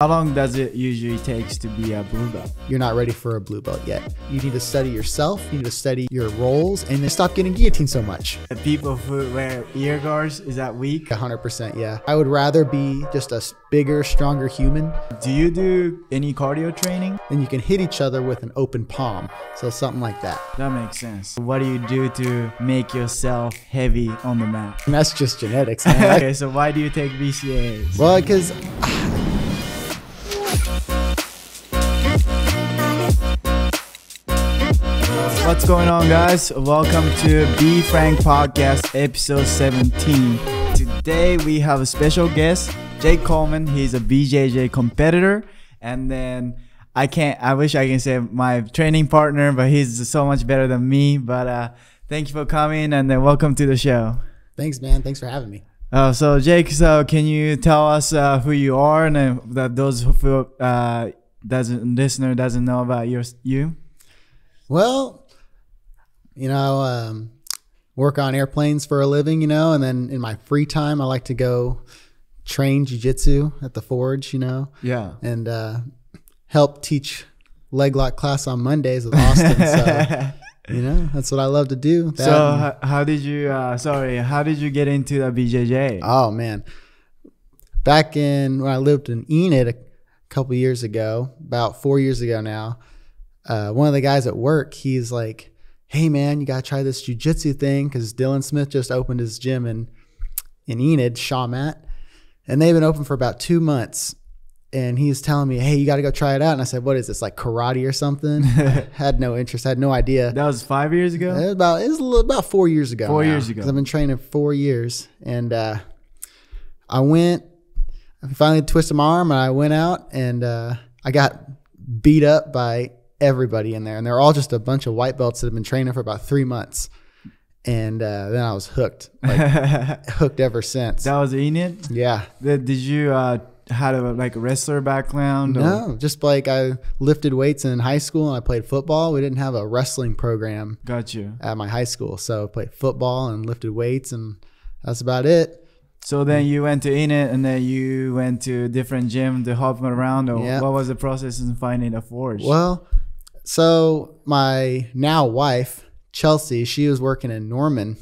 How long does it usually take to be a blue belt? You're not ready for a blue belt yet. You need to study yourself, you need to study your roles, and then stop getting guillotined so much. The people who wear ear guards, is that weak? 100%, yeah. I would rather be just a bigger, stronger human. Do you do any cardio training? Then you can hit each other with an open palm, so something like that. That makes sense. What do you do to make yourself heavy on the mat? And that's just genetics, man. Okay, so why do you take BCAAs? Well, because... What's going on, guys? Welcome to Be Frank Podcast, episode 17. Today we have a special guest, Jake Coleman. He's a BJJ competitor, and then I wish I can say my training partner, but he's so much better than me. But thank you for coming, and then welcome to the show. Thanks, man. Thanks for having me. So Jake, can you tell us who you are, and that those who listener doesn't know about you? Well, you know, work on airplanes for a living, you know, and then in my free time, I like to go train jiu-jitsu at the Forge, you know. Yeah. And help teach leg lock class on Mondays with Austin. So, you know, that's what I love to do. So how did you get into the BJJ? Oh, man. Back when I lived in Enid a couple years ago, about 4 years ago now, one of the guys at work, he's like, hey man, you gotta try this jiu-jitsu thing, because Dylan Smith just opened his gym in Enid, Shawmat, and they've been open for about 2 months. And he was telling me, hey, you gotta go try it out. And I said, what is this, like karate or something? Had no interest, had no idea. That was 5 years ago. It was about 4 years ago. Four years ago. Because I've been training 4 years, and I finally twisted my arm, and I went out, and I got beat up by everybody in there, and they're all just a bunch of white belts that have been training for about 3 months, and then I was hooked, like, hooked ever since. That was Enid. Yeah. Did you had a like wrestler background? No, or? Just like I lifted weights in high school, and I played football. We didn't have a wrestling program. Got you. At my high school, so I played football and lifted weights, and that's about it. So then you went to Enid, and then you went to a different gym to hop around. Or yep. What was the process in finding a Forge? Well, so my now wife, Chelsea, she was working in Norman.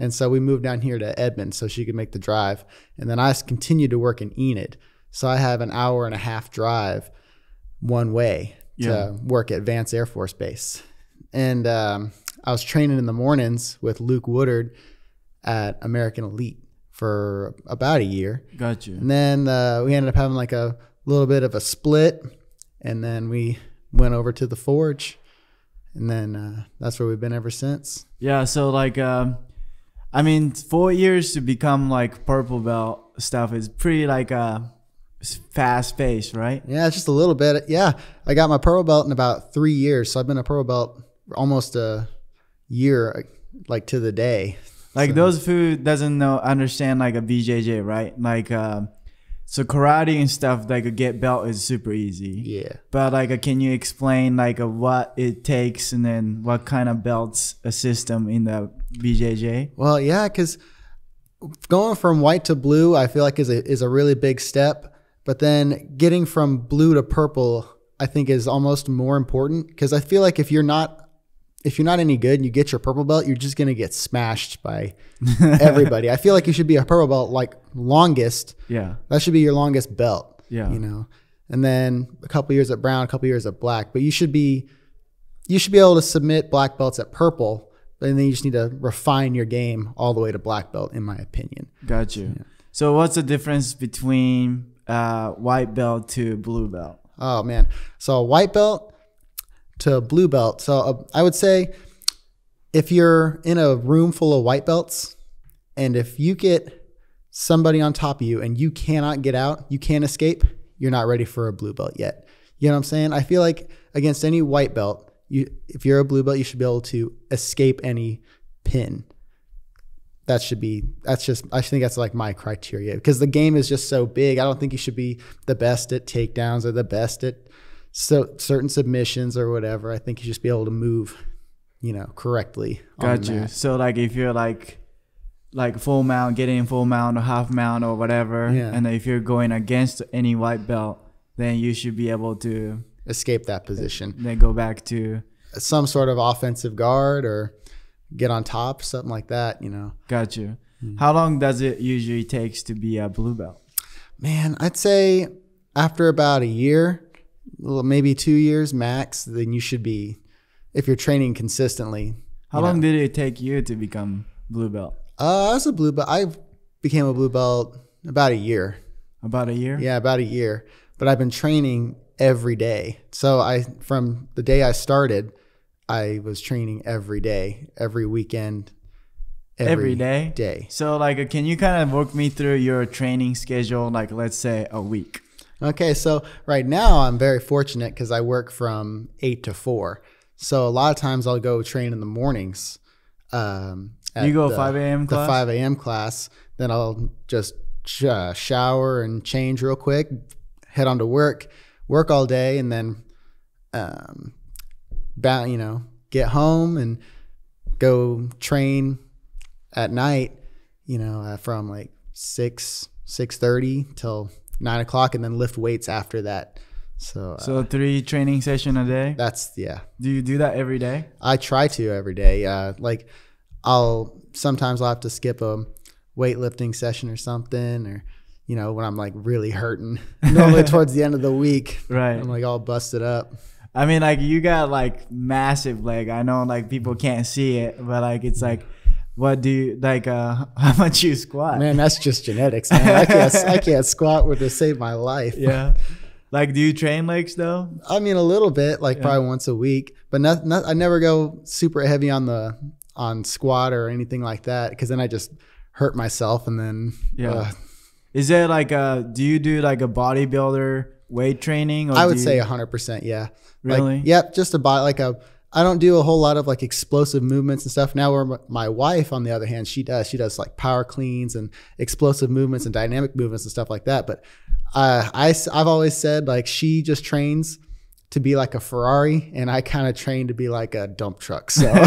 And so we moved down here to Edmond so she could make the drive. And then I continued to work in Enid. So I have an hour-and-a-half drive one way to work at Vance Air Force Base. And I was training in the mornings with Luke Woodard at American Elite for about a year. Gotcha. And then we ended up having like a little bit of a split. And then we went over to the Forge, and then that's where we've been ever since. Yeah, so like I mean, 4 years to become like purple belt stuff is pretty like fast paced, right? Yeah, it's just a little bit. Yeah, I got my purple belt in about 3 years, so I've been a purple belt almost a year, like to the day. Like so. Those who doesn't understand like a BJJ, right? Like so karate and stuff, like a get belt is super easy. Yeah. But like, can you explain like what it takes, and then what kind of belts a system in the BJJ? Well, yeah, because going from white to blue, I feel like is a really big step. But then getting from blue to purple, I think is almost more important, because I feel like if you're not any good and you get your purple belt, you're just gonna get smashed by everybody. I feel like you should be a purple belt like longest. Yeah. That should be your longest belt. Yeah. You know. And then a couple years at brown, a couple years at black. But you should be able to submit black belts at purple, and then you just need to refine your game all the way to black belt, in my opinion. Got you. Yeah. So what's the difference between white belt to blue belt? Oh man. So a white belt to a blue belt. So I would say if you're in a room full of white belts, and if you get somebody on top of you and you cannot get out, you can't escape, you're not ready for a blue belt yet. You know what I'm saying? I feel like against any white belt, if you're a blue belt, you should be able to escape any pin. I think that's like my criteria, because the game is just so big. I don't think you should be the best at takedowns or the best at certain submissions or whatever. I think you just be able to move, you know, correctly. Got you. So like if you're like full mount, getting full mount or half mount or whatever, yeah. And if you're going against any white belt, then you should be able to escape that position. Then go back to some sort of offensive guard or get on top, something like that, you know. Got you. Mm-hmm. How long does it usually takes to be a blue belt? Man, I'd say after about a year, maybe 2 years max, then you should be, if you're training consistently. How long did it take you to become blue belt? I was a blue belt. I became a blue belt about a year. About a year? Yeah, about a year. But I've been training every day. So from the day I started, I was training every day, every weekend, every day. So like, can you kind of walk me through your training schedule? Like, let's say a week. Okay. So right now I'm very fortunate because I work from 8 to 4. So a lot of times I'll go train in the mornings. You go 5 a.m. class? The 5 a.m. class. Then I'll just shower and change real quick, head on to work all day, and then get home and go train at night, you know, from like 6:30 till 9 o'clock, and then lift weights after that. So so 3 training session a day? That's, yeah. Do you do that every day? I try to every day. Like sometimes I'll have to skip a weightlifting session or something, or you know, when I'm like really hurting, normally towards the end of the week, right? I'm like all busted up. I mean, like, you got like massive leg. I know like people can't see it, but like it's like, what do you like? How much you squat? Man, that's just genetics, man. I can't squat to save my life. Yeah. Like, do you train legs though? I mean, a little bit, like probably once a week, but not. I never go super heavy on on squat or anything like that, because then I just hurt myself, and then yeah. Is there like do you do like a bodybuilder weight training? Or I would say 100%. Yeah. Really? Like, yep. Just I don't do a whole lot of like explosive movements and stuff now, where my wife, on the other hand, she does like power cleans and explosive movements and dynamic movements and stuff like that. But I've always said, like, she just trains to be like a Ferrari, and I kind of train to be like a dump truck. So you know,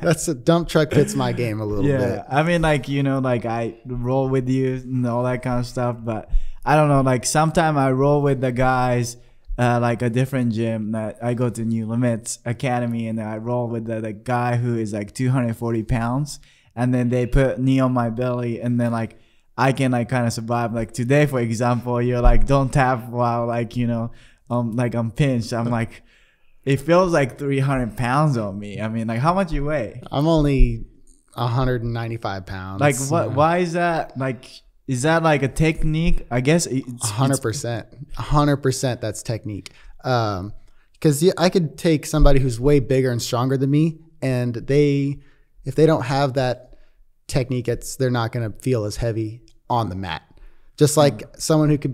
that's a dump truck fits my game a little bit. Yeah, I mean, like, you know, like I roll with you and all that kind of stuff, but I don't know, like sometimes I roll with the guys, like a different gym that I go to, New Limits Academy, and I roll with the guy who is like 240 pounds, and then they put knee on my belly, and then like I can like kind of survive. Like today, for example, you're like, don't tap while like, you know, like I'm pinched. I'm like, it feels like 300 pounds on me. I mean, like, how much you weigh? I'm only 195 pounds. Like, what? You know. Why is that? Like, is that like a technique? I guess it's 100%. 100%. That's technique. Because I could take somebody who's way bigger and stronger than me, and if they don't have that technique, they're not going to feel as heavy on the mat. Just like someone who could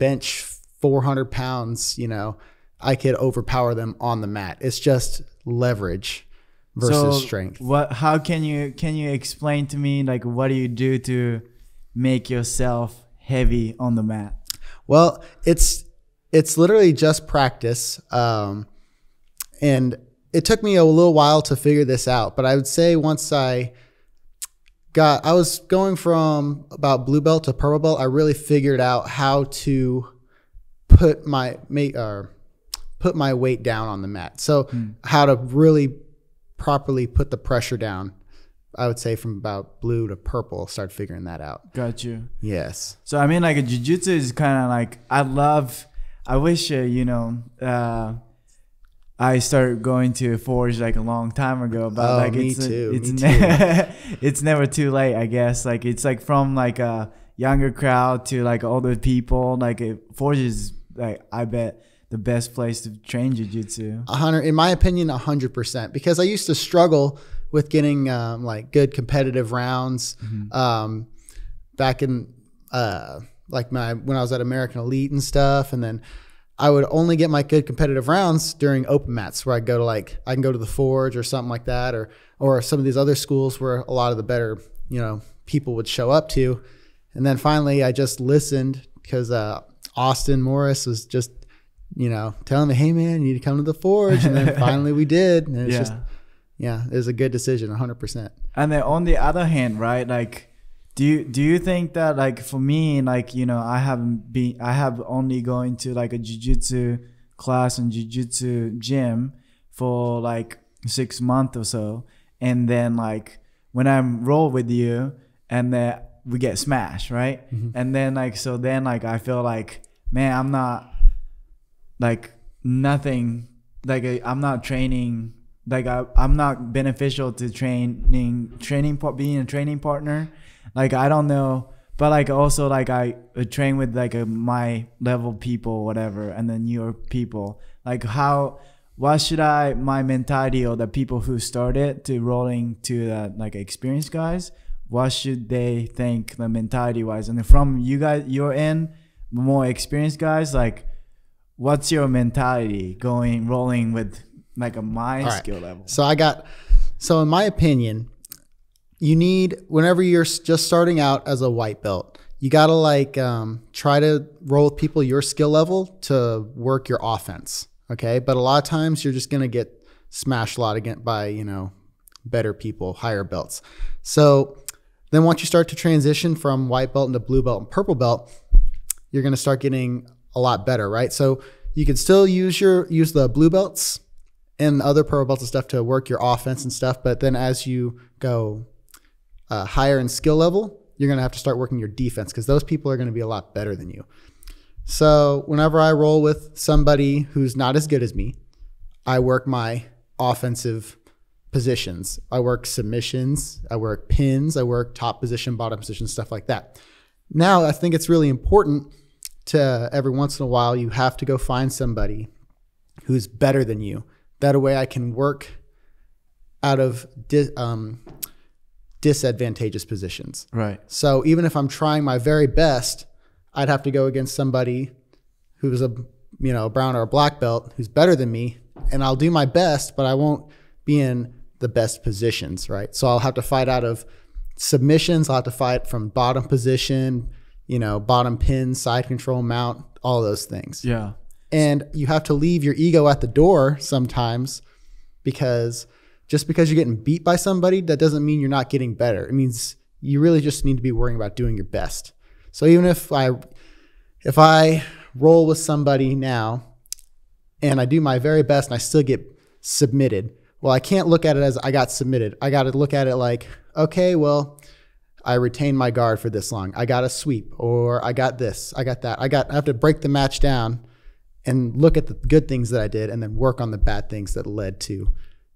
bench 400 pounds, you know, I could overpower them on the mat. It's just leverage versus strength. How can you explain to me, like, what do you do to make yourself heavy on the mat? Well, it's literally just practice. And it took me a little while to figure this out, but I would say once I was going from about blue belt to purple belt, I really figured out how to put my weight down on the mat. So how to really properly put the pressure down. I would say from about blue to purple, start figuring that out. Got you. Yes. So I mean, like, a jiu-jitsu is kind of like, I wish, you know, I started going to Forge like a long time ago, but like it's never too late, I guess. Like, it's like from like a younger crowd to like older people. Like, Forge is like, I bet, the best place to train jiu-jitsu. In my opinion, 100%, because I used to struggle with getting like good competitive rounds. Back in like when I was at American Elite and stuff, and then I would only get my good competitive rounds during open mats, where I go to like, I can go to the Forge or something like that, or some of these other schools where a lot of the better, you know, people would show up to. And then finally I just listened, because Austin Morris was just, you know, telling me, hey man, you need to come to the Forge. And then finally we did. And it's just, yeah, it was a good decision, 100%. And then on the other hand, right, like Do you think that, like, for me, like, you know, I have only going to like a jiu-jitsu class and jiu-jitsu gym for like 6 months or so, and then like when I'm roll with you and then we get smashed, right? Mm-hmm. And then like, so then like I feel like, man, I'm not like nothing, like I'm not training, like I'm not beneficial to being a training partner. Like, I don't know, but like also like I train with like my level people, whatever, and then your people. Like, how, why should I, my mentality or the people who started to rolling to the like experienced guys, what should they think the mentality wise? And from you guys, your end, more experienced guys, like, what's your mentality going rolling with like my skill level? So in my opinion, you need, whenever you're just starting out as a white belt, you gotta like try to roll with people your skill level to work your offense, okay? But a lot of times you're just gonna get smashed a lot by, you know, better people, higher belts. So then once you start to transition from white belt into blue belt and purple belt, you're gonna start getting a lot better, right? So you can still use the blue belts and other purple belts and stuff to work your offense and stuff, but then as you go higher in skill level, you're going to have to start working your defense because those people are going to be a lot better than you. So whenever I roll with somebody who's not as good as me, I work my offensive positions. I work submissions, I work pins, I work top position, bottom position, stuff like that. Now, I think it's really important to every once in a while, you have to go find somebody who's better than you. That way I can work out of disadvantageous positions. Right. So even if I'm trying my very best, I'd have to go against somebody who's a, you know, a brown or a black belt who's better than me, and I'll do my best, but I won't be in the best positions, right? So I'll have to fight out of submissions, I'll have to fight from bottom position, you know, bottom pin, side control, mount, all those things. Yeah. And you have to leave your ego at the door sometimes, because just because you're getting beat by somebody, that doesn't mean you're not getting better. It means you really just need to be worrying about doing your best. So even if I roll with somebody now and I do my very best and I still get submitted, well, I can't look at it as I got submitted. I got to look at it like, okay, well, I retained my guard for this long. I got a sweep, or I got this, I got that. I have to break the match down and look at the good things that I did and then work on the bad things that led to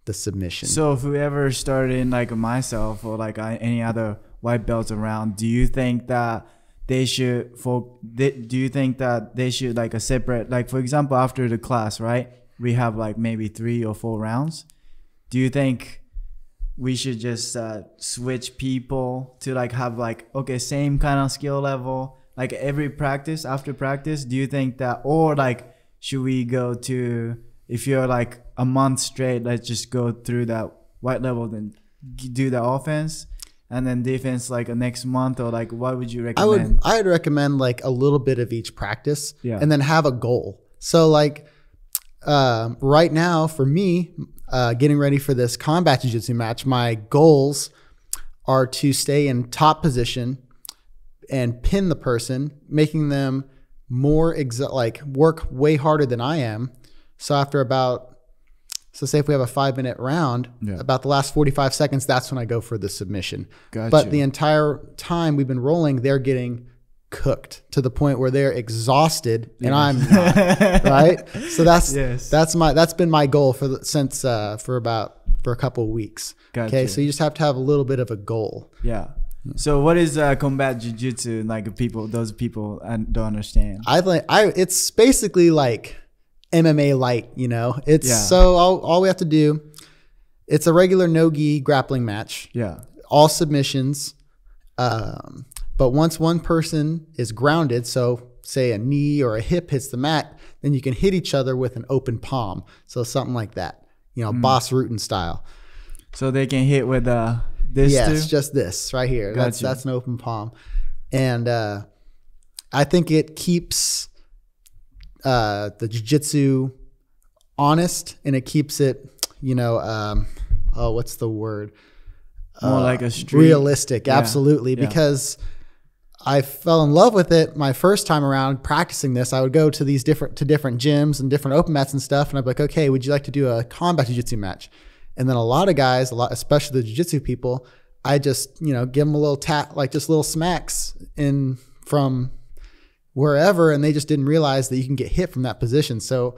the submission. So if whoever started in like myself or like any other white belts around, do you think that they should like a separate, like for example, after the class, right, we have like maybe 3 or 4 rounds. Do you think we should just switch people to like have like, okay, same kind of skill level, like every practice, after practice? Do you think that, or like, should we go to, if you're like a month straight, let's just go through that white level, then do the offense and then defense like next month, or like what would you recommend? I'd recommend like a little bit of each practice, yeah, and then have a goal. So like right now for me, getting ready for this combat jiu-jitsu match, my goals are to stay in top position and pin the person, making them more like work way harder than I am. So after about, so say if we have a 5-minute round, yeah, about the last 45 seconds, that's when I go for the submission. Gotcha. But the entire time we've been rolling, they're getting cooked to the point where they're exhausted, yeah, and I'm not, right? So that's, yes, that's been my goal for the, since for a couple of weeks. Gotcha. Okay, so you just have to have a little bit of a goal. Yeah. So what is combat jiu-jitsu? Like people, those people don't understand. It's basically like MMA light, you know. It's, yeah, so all we have to do, it's a regular no-gi grappling match. Yeah. All submissions. But once one person is grounded, so say a knee or a hip hits the mat, then you can hit each other with an open palm. So something like that, you know, Boss Rutan style. So they can hit with this. Yes, too? Just this right here. Gotcha. That's an open palm. And I think it keeps the jiu-jitsu honest, and it keeps it, you know, oh, what's the word? more like a street. Realistic, yeah. Absolutely, yeah. Because I fell in love with it my first time around practicing this. I would go to these different gyms and different open mats and stuff, and I'd be like, okay, would you like to do a combat jiu-jitsu match? And then a lot of guys, especially the jiu-jitsu people, I just, you know, give them a little tap, like just little smacks in from wherever, and they just didn't realize that you can get hit from that position. So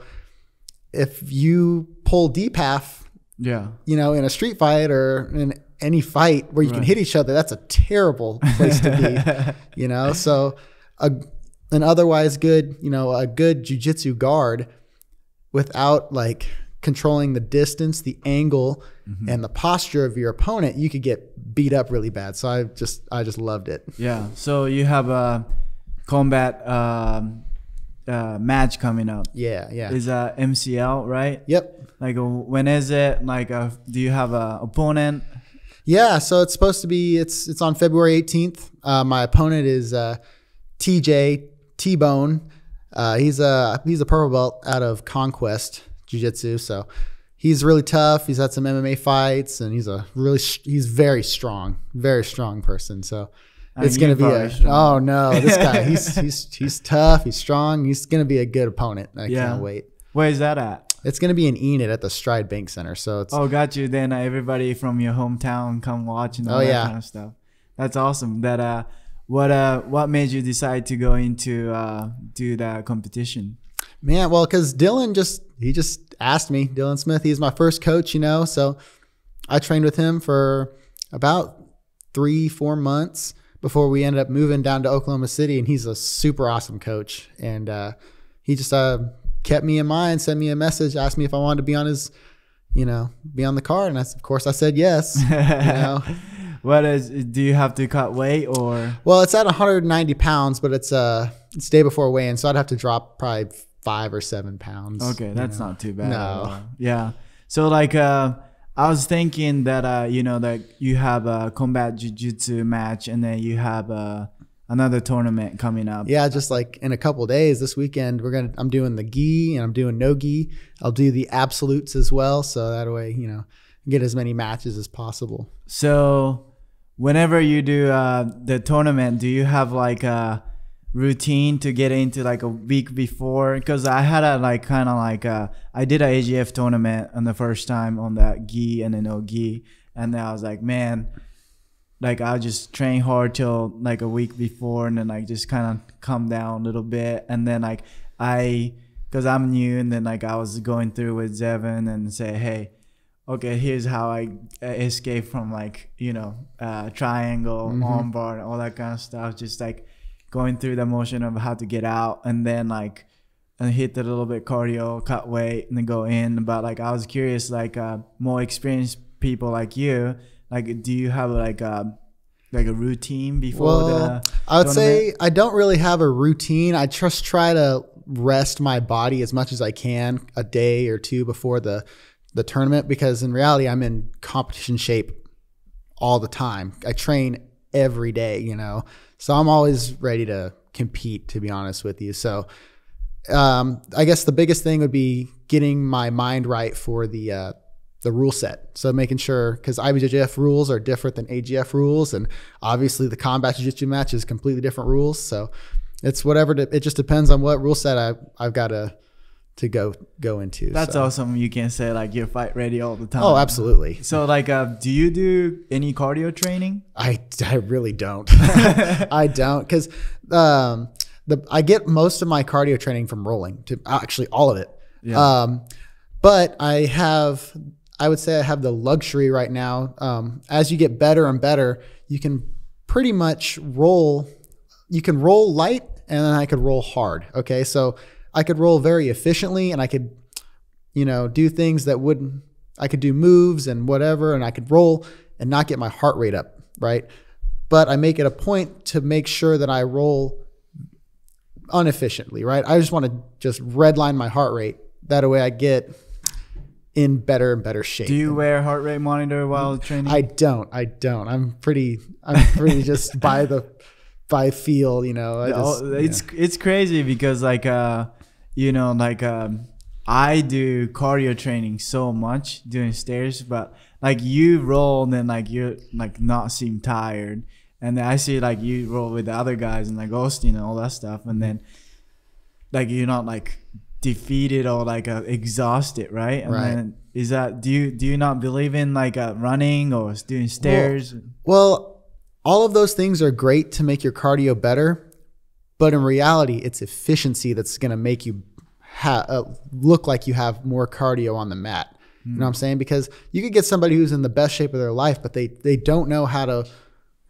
if you pull deep half, yeah, you know, in a street fight or in any fight where you can hit each other, that's a terrible place to be, you know? So an otherwise good, you know, a good jiu-jitsu guard without like controlling the distance, the angle, mm-hmm. and the posture of your opponent, you could get beat up really bad. So I just loved it. Yeah. So you have a combat, match coming up. Yeah, yeah. Is MCL, right? Yep. Like when is it? Like do you have a opponent? Yeah, so it's supposed to be it's on February 18th. My opponent is TJ T-Bone. He's a purple belt out of Conquest jiu-jitsu. So he's really tough. He's had some MMA fights, and he's very strong person. So it's going to be oh no, this guy, he's tough, he's strong, he's going to be a good opponent. I can't wait. Where is that at? It's going to be in Enid at the Stride Bank Center. So it's got you. Then everybody from your hometown come watch and all that kind of stuff. That's awesome. That what made you decide to go into do that competition? Man, well, because Dylan just asked me. Dylan Smith, he's my first coach, you know. So I trained with him for about 3-4 months before we ended up moving down to Oklahoma City, and he's a super awesome coach. And he just kept me in mind, sent me a message, asked me if I wanted to be on his, you know, be on the card. And of course I said yes. You know? Do you have to cut weight or? Well, it's at 190 pounds, but it's day before weigh-in, so I'd have to drop probably 5 or 7 pounds. Okay, that's not too bad. No. Yeah. So like, I was thinking that, you know, that you have a combat jiu-jitsu match, and then you have another tournament coming up. Yeah, just like in a couple of days this weekend, I'm doing the gi and I'm doing no gi. I'll do the absolutes as well. So that way, you know, get as many matches as possible. So whenever you do the tournament, do you have like a routine to get into like a week before? Because I had a like kind of like I did an AGF tournament on the first time on that gi and the no gi, and then I was like, man, like I'll just train hard till like a week before, and then like just kind of calm down a little bit. And then like because I'm new, and then like I was going through with Devin and say, hey, okay, here's how I escape from like, you know, triangle, mm-hmm. armbar, all that kind of stuff, just like going through the motion of how to get out, and then like hit a little bit cardio, cut weight, and then go in. But like I was curious, like more experienced people like you, like do you have like a routine before? Well, I would say I don't really have a routine. I just try to rest my body as much as I can a day or two before the tournament, because in reality I'm in competition shape all the time. I train every day, you know, so I'm always ready to compete, to be honest with you. So I guess the biggest thing would be getting my mind right for the rule set. So making sure, because IBJJF rules are different than AGF rules, and obviously the combat jiu-jitsu match is completely different rules. So it's whatever, it just depends on what rule set I've got to go into. That's awesome. You can say like you're fight ready all the time. Oh, absolutely. So like, do you do any cardio training? I really don't. I don't, because I get most of my cardio training from rolling, to actually all of it. Yeah. But I would say I have the luxury right now. As you get better and better, you can pretty much roll. You can roll light, and then I could roll hard. Okay, so I could roll very efficiently, and I could, you know, do things that wouldn't, I could do moves and whatever, and I could roll and not get my heart rate up, right? But I make it a point to make sure that I roll inefficiently, right? I just want to just redline my heart rate. That way I get in better and better shape. Do you wear a heart rate monitor while training? I don't. I'm pretty just by feel, you know. It's crazy because like, you know, like I do cardio training so much doing stairs, but like you roll and then like you're like not seem tired, and then I see like you roll with the other guys and like Austin and all that stuff, and then like you're not like defeated or like exhausted, right? And then is that, do you not believe in like running or doing stairs? Well, all of those things are great to make your cardio better, but in reality, it's efficiency that's going to make you look like you have more cardio on the mat. You know what I'm saying? Because you could get somebody who's in the best shape of their life, but they don't know how to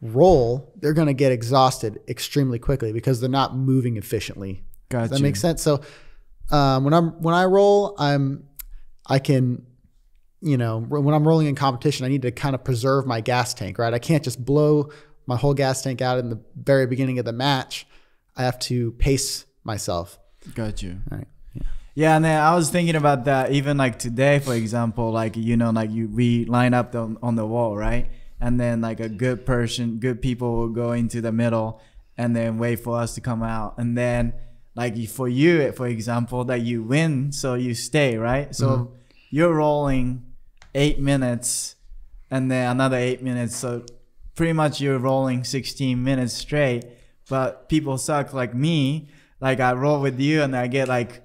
roll. They're going to get exhausted extremely quickly because they're not moving efficiently. Gotcha. Does that make sense? So when I roll, I can, you know, when I'm rolling in competition, I need to kind of preserve my gas tank, right? I can't just blow my whole gas tank out in the very beginning of the match. I have to pace myself. Got you. All right. Yeah, and then I was thinking about that even like today, for example, like, you know, like we line up on the wall, right? And then like a good people will go into the middle and then wait for us to come out. And then like for you, for example, that you win, so you stay, right? So you're rolling 8 minutes and then another 8 minutes. So pretty much you're rolling 16 minutes straight, but people suck like me. Like I roll with you and I get like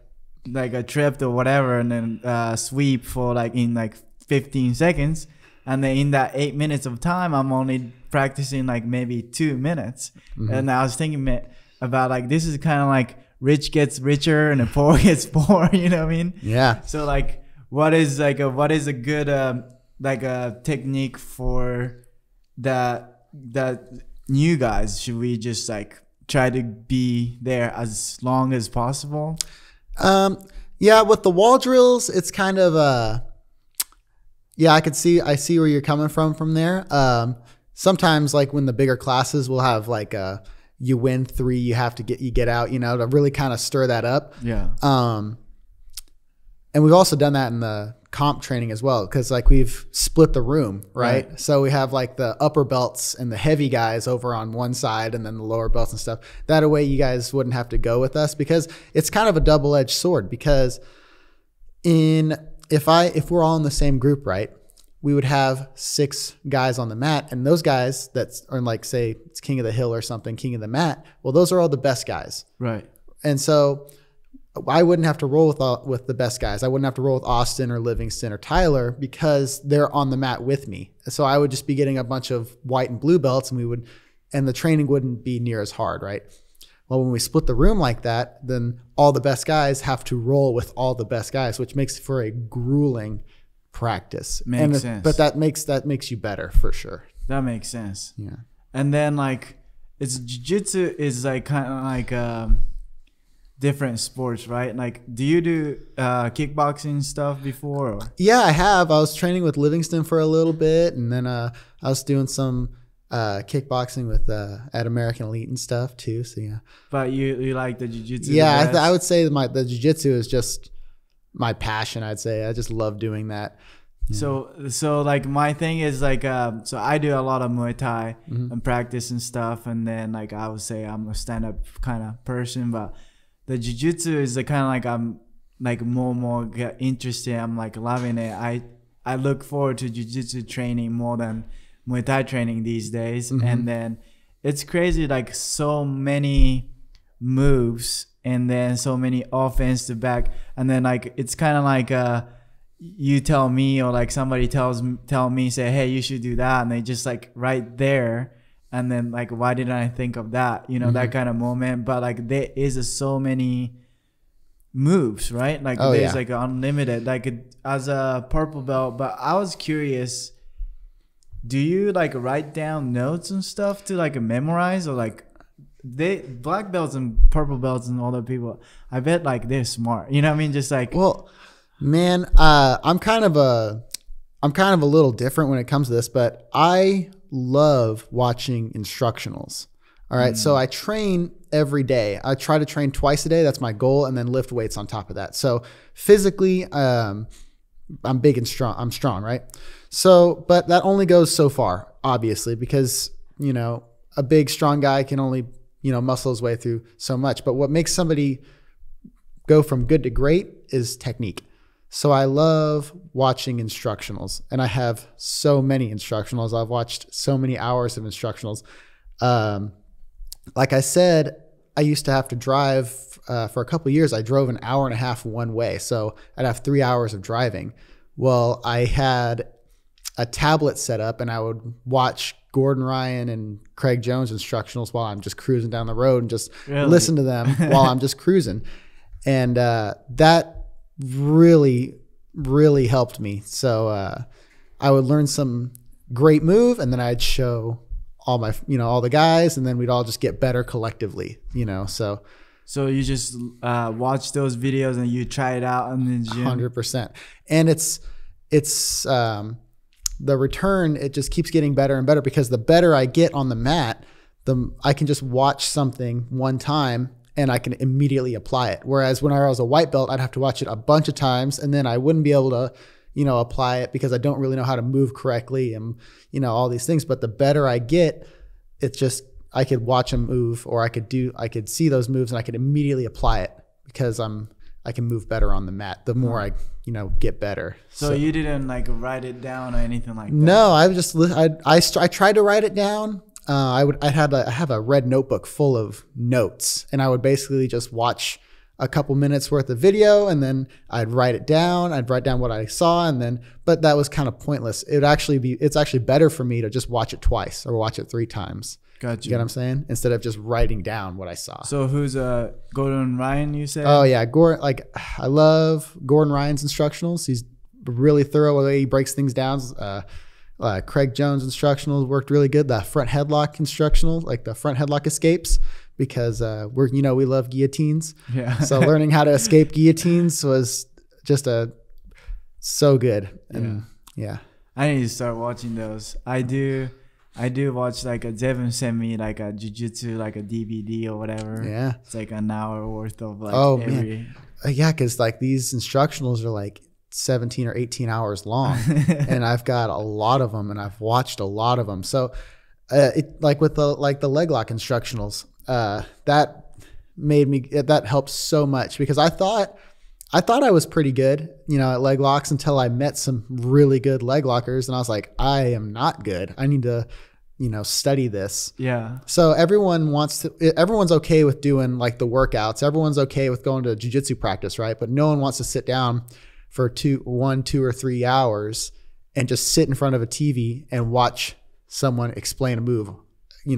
a trip or whatever, and then sweep for like in like 15 seconds, and then in that 8 minutes of time I'm only practicing like maybe 2 minutes. And I was thinking about like this is kind of like rich gets richer and the poor gets poor, you know what I mean? Yeah. So like what is a good like a technique for that new guys? Should we just like try to be there as long as possible? Yeah, with the wall drills, it's kind of, yeah, I see where you're coming from there. Sometimes like when the bigger classes will have like, you win 3, you have to get out, you know, to really kind of stir that up. Yeah. And we've also done that in the comp training as well. 'Cause like we've split the room, right? So we have like the upper belts and the heavy guys over on one side and then the lower belts and stuff. That way you guys wouldn't have to go with us, because it's kind of a double-edged sword, because if we're all in the same group, right, we would have 6 guys on the mat, and those guys that are like, say it's King of the Hill or something, King of the Mat. Well, those are all the best guys. Right. And so I wouldn't have to roll with the best guys. I wouldn't have to roll with Austin or Livingston or Tyler, because they're on the mat with me. So I would just be getting a bunch of white and blue belts, and the training wouldn't be near as hard, right? Well, when we split the room like that, then all the best guys have to roll with all the best guys, which makes for a grueling practice. Makes sense. But that makes you better for sure. That makes sense. Yeah. And then like it's jiu-jitsu is like kind of like different sports, right? Like, do you do kickboxing stuff before? Or? Yeah, I have. I was training with Livingston for a little bit, and then I was doing some kickboxing with at American Elite and stuff too. So yeah. But you like the jiu-jitsu? Yeah, I would say the jiu-jitsu is just my passion. I'd say I just love doing that. Yeah. So like my thing is like so I do a lot of Muay Thai and practice and stuff, and then like I would say I'm a stand-up kind of person, but the jiu-jitsu is the kind of like I'm like more get interested. I'm like loving it. I look forward to jiu-jitsu training more than Muay Thai training these days. And then it's crazy, like so many moves and then so many offense to back. And then like it's kind of like you tell me, or like somebody tell me, say, hey, you should do that, and they just like right there. And then like, why didn't I think of that? You know, that kind of moment. But like, there is so many moves, right? Like there's like unlimited, like as a purple belt. But I was curious, do you like write down notes and stuff to like memorize, or like black belts and purple belts and all the people, I bet like they're smart. You know what I mean? Just like, well, man, I'm kind of a little different when it comes to this, but I love watching instructionals. All right. So I train every day. I try to train twice a day. That's my goal. And then lift weights on top of that. So physically, I'm big and strong. I'm strong. Right. So, but that only goes so far, obviously, because, you know, a big, strong guy can only, you know, muscle his way through so much. But what makes somebody go from good to great is technique. So I love watching instructionals, and I have so many instructionals. I've watched so many hours of instructionals. Like I said, I used to have to drive for a couple of years. I drove an hour and a half one way, so I'd have 3 hours of driving. Well, I had a tablet set up, and I would watch Gordon Ryan and Craig Jones instructionals while I'm just cruising down the road, and just listen to them while I'm just cruising. And that really, really helped me. So I would learn some great move, and then I'd show all my, all the guys, and then we'd all just get better collectively, So. So you just watch those videos and you try it out in the gym. 100%. And it's the return. It just keeps getting better and better, because the better I get on the mat, I can just watch something one time and I can immediately apply it. Whereas when I was a white belt, I'd have to watch it a bunch of times, and then I wouldn't be able to, apply it, because I don't really know how to move correctly and, all these things. But the better I get, it's just, I could watch a move, or I could see those moves and I could immediately apply it, because I can move better on the mat, the more I, get better. So, you didn't like write it down or anything like that? No, I just, I tried to write it down. I have a red notebook full of notes, and I would basically just watch a couple minutes worth of video, and then I'd write it down. I'd write down what I saw, and then, but that was kind of pointless. It's actually better for me to just watch it twice or watch it 3 times. Gotcha. You get what I'm saying? Instead of just writing down what I saw. So who's Gordon Ryan, you say? Oh yeah, Gordon. Like, I love Gordon Ryan's instructionals. He's really thorough with the way he breaks things down. Craig Jones instructionals worked really good. The front headlock instructional, like the front headlock escapes, because we're, we love guillotines. Yeah. So learning how to escape guillotines was just so good. And yeah. I need to start watching those. I do watch, like, Devin sent me like a jiu-jitsu, like a DVD or whatever. Yeah. It's like an hour worth of like, oh, every. Man. Yeah. 'Cause like these instructionals are like 17 or 18 hours long, and I've got a lot of them, and I've watched a lot of them. So like with the, leg lock instructionals, that made me, that helped so much, because I thought I was pretty good, at leg locks, until I met some really good leg lockers, and I was like, I am not good. I need to, study this. Yeah. So everyone's okay with doing like the workouts. Everyone's okay with going to jiu-jitsu practice, right? But no one wants to sit down for 1, 2, or 3 hours and just sit in front of a TV and watch someone explain a move,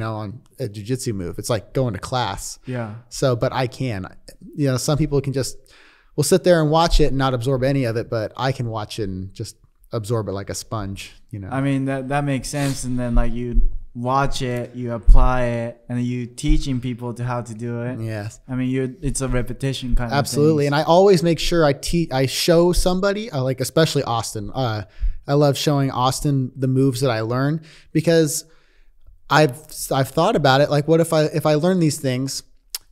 on a jiu-jitsu move. It's like going to class. Yeah. So, but I can, some people can just, will sit there and watch it and not absorb any of it, but I can watch it and just absorb it like a sponge, I mean, that makes sense. And then like you watch it, you apply it, and then you teaching people to how to do it. Yes. I mean, it's a repetition kind of thing. Absolutely. And I always make sure I show somebody, like especially Austin. I love showing Austin the moves that I learn, because I've thought about it. Like, what if I learn these things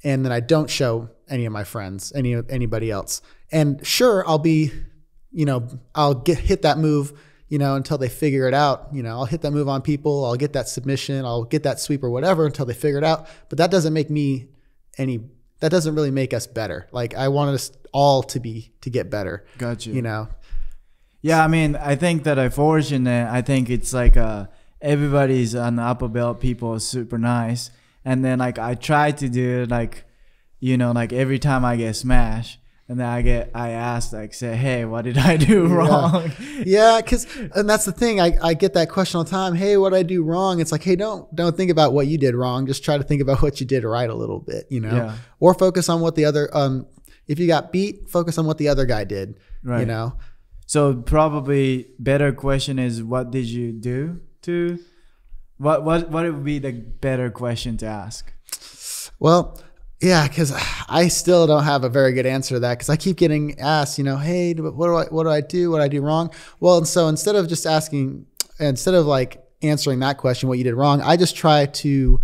and then I don't show any of my friends, anybody else. And sure, I'll be, I'll hit that move, until they figure it out. I'll hit that move on people. I'll get that submission. I'll get that sweep or whatever until they figure it out. But that doesn't make me that doesn't really make us better. Like, I wanted us all to get better. Gotcha. Yeah. I mean, I think that I think it's like, everybody's an upper belt. People are super nice. And then like, I try to do like, like every time I get smashed, and then I ask, like, say, hey, what did I do wrong? Yeah, because, and that's the thing. I get that question all the time. Hey, what did I do wrong? It's like, hey, don't think about what you did wrong. Just try to think about what you did right a little bit, Yeah. Or focus on what the other, if you got beat, focus on what the other guy did, right. So probably better question is, what did you do to, what would be the better question to ask? Well, yeah, because I still don't have a very good answer to that, because I keep getting asked, hey, what did I do wrong? Well, and so instead of just asking, instead of like answering that question, what you did wrong, I just try to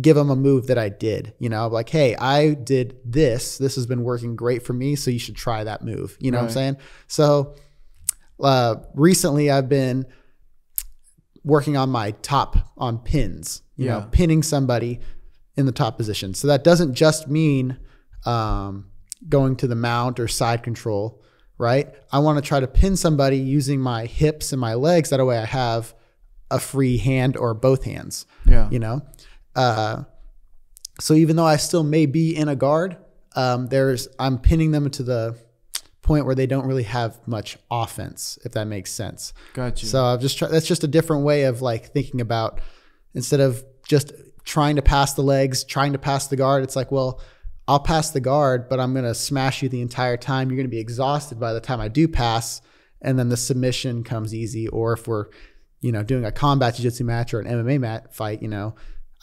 give them a move that I did, like, hey, I did this. This has been working great for me, so you should try that move. You know what I'm saying? So recently I've been working on my top, on pins, you know, pinning somebody in the top position. So that doesn't just mean going to the mount or side control, right? I want to try to pin somebody using my hips and my legs. That way I have a free hand or both hands, yeah, you know? So even though I still may be in a guard, I'm pinning them to the point where they don't really have much offense, if that makes sense. Gotcha. So I've just that's just a different way of like thinking about, instead of just trying to pass the legs, trying to pass the guard, it's like, well, I'll pass the guard, but I'm going to smash you the entire time. You're going to be exhausted by the time I do pass. And then the submission comes easy. Or if we're, you know, doing a combat jiu-jitsu match or an MMA fight, you know,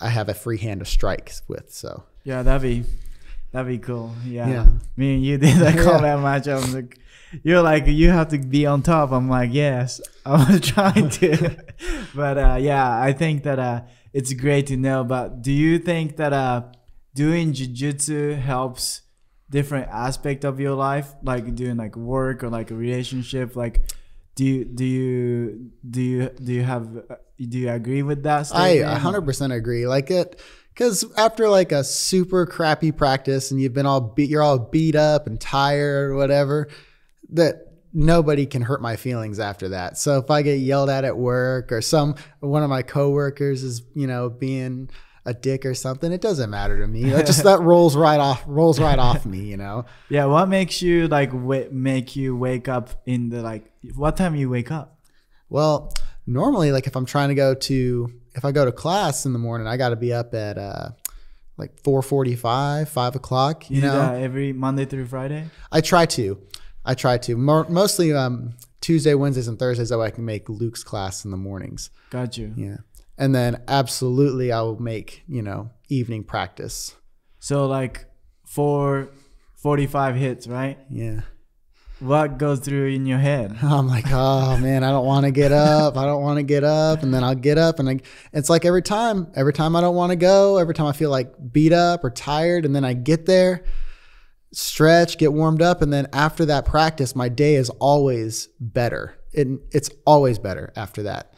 I have a free hand of strikes with. So yeah, that'd be cool. Yeah. Me and you did that combat match. I was like, you're like, you have to be on top. I'm like, yes, I was trying to. But yeah, I think that it's great to know. But do you think that doing jiu-jitsu helps different aspect of your life, like doing like work or like a relationship? Like, do you agree with that statement? I 100% agree. Like it, because after like a super crappy practice and you've been you're all beat up and tired or whatever, that nobody can hurt my feelings after that. So if I get yelled at work, or one of my coworkers is, you know, being a dick or something, it doesn't matter to me. That just that rolls right off me, you know? Yeah. What makes you like make you wake up in the, like, what time you wake up? Well, normally, like if I'm trying to if I go to class in the morning, I got to be up at like 4:45, 5 o'clock, you know? Yeah, every Monday through Friday? I try to. Mostly Tuesday, Wednesdays, and Thursdays, that way I can make Luke's class in the mornings. Got you. Yeah. And then absolutely I will make, you know, evening practice. So like 4:45 hits, right? Yeah. What goes through in your head? I'm like, oh man, I don't want to get up. I don't want to get up. And then I'll get up, and it's like every time I don't want to go, every time I feel like beat up or tired, and then I get there, stretch, get warmed up. And then after that practice, my day is always better. It's always better after that.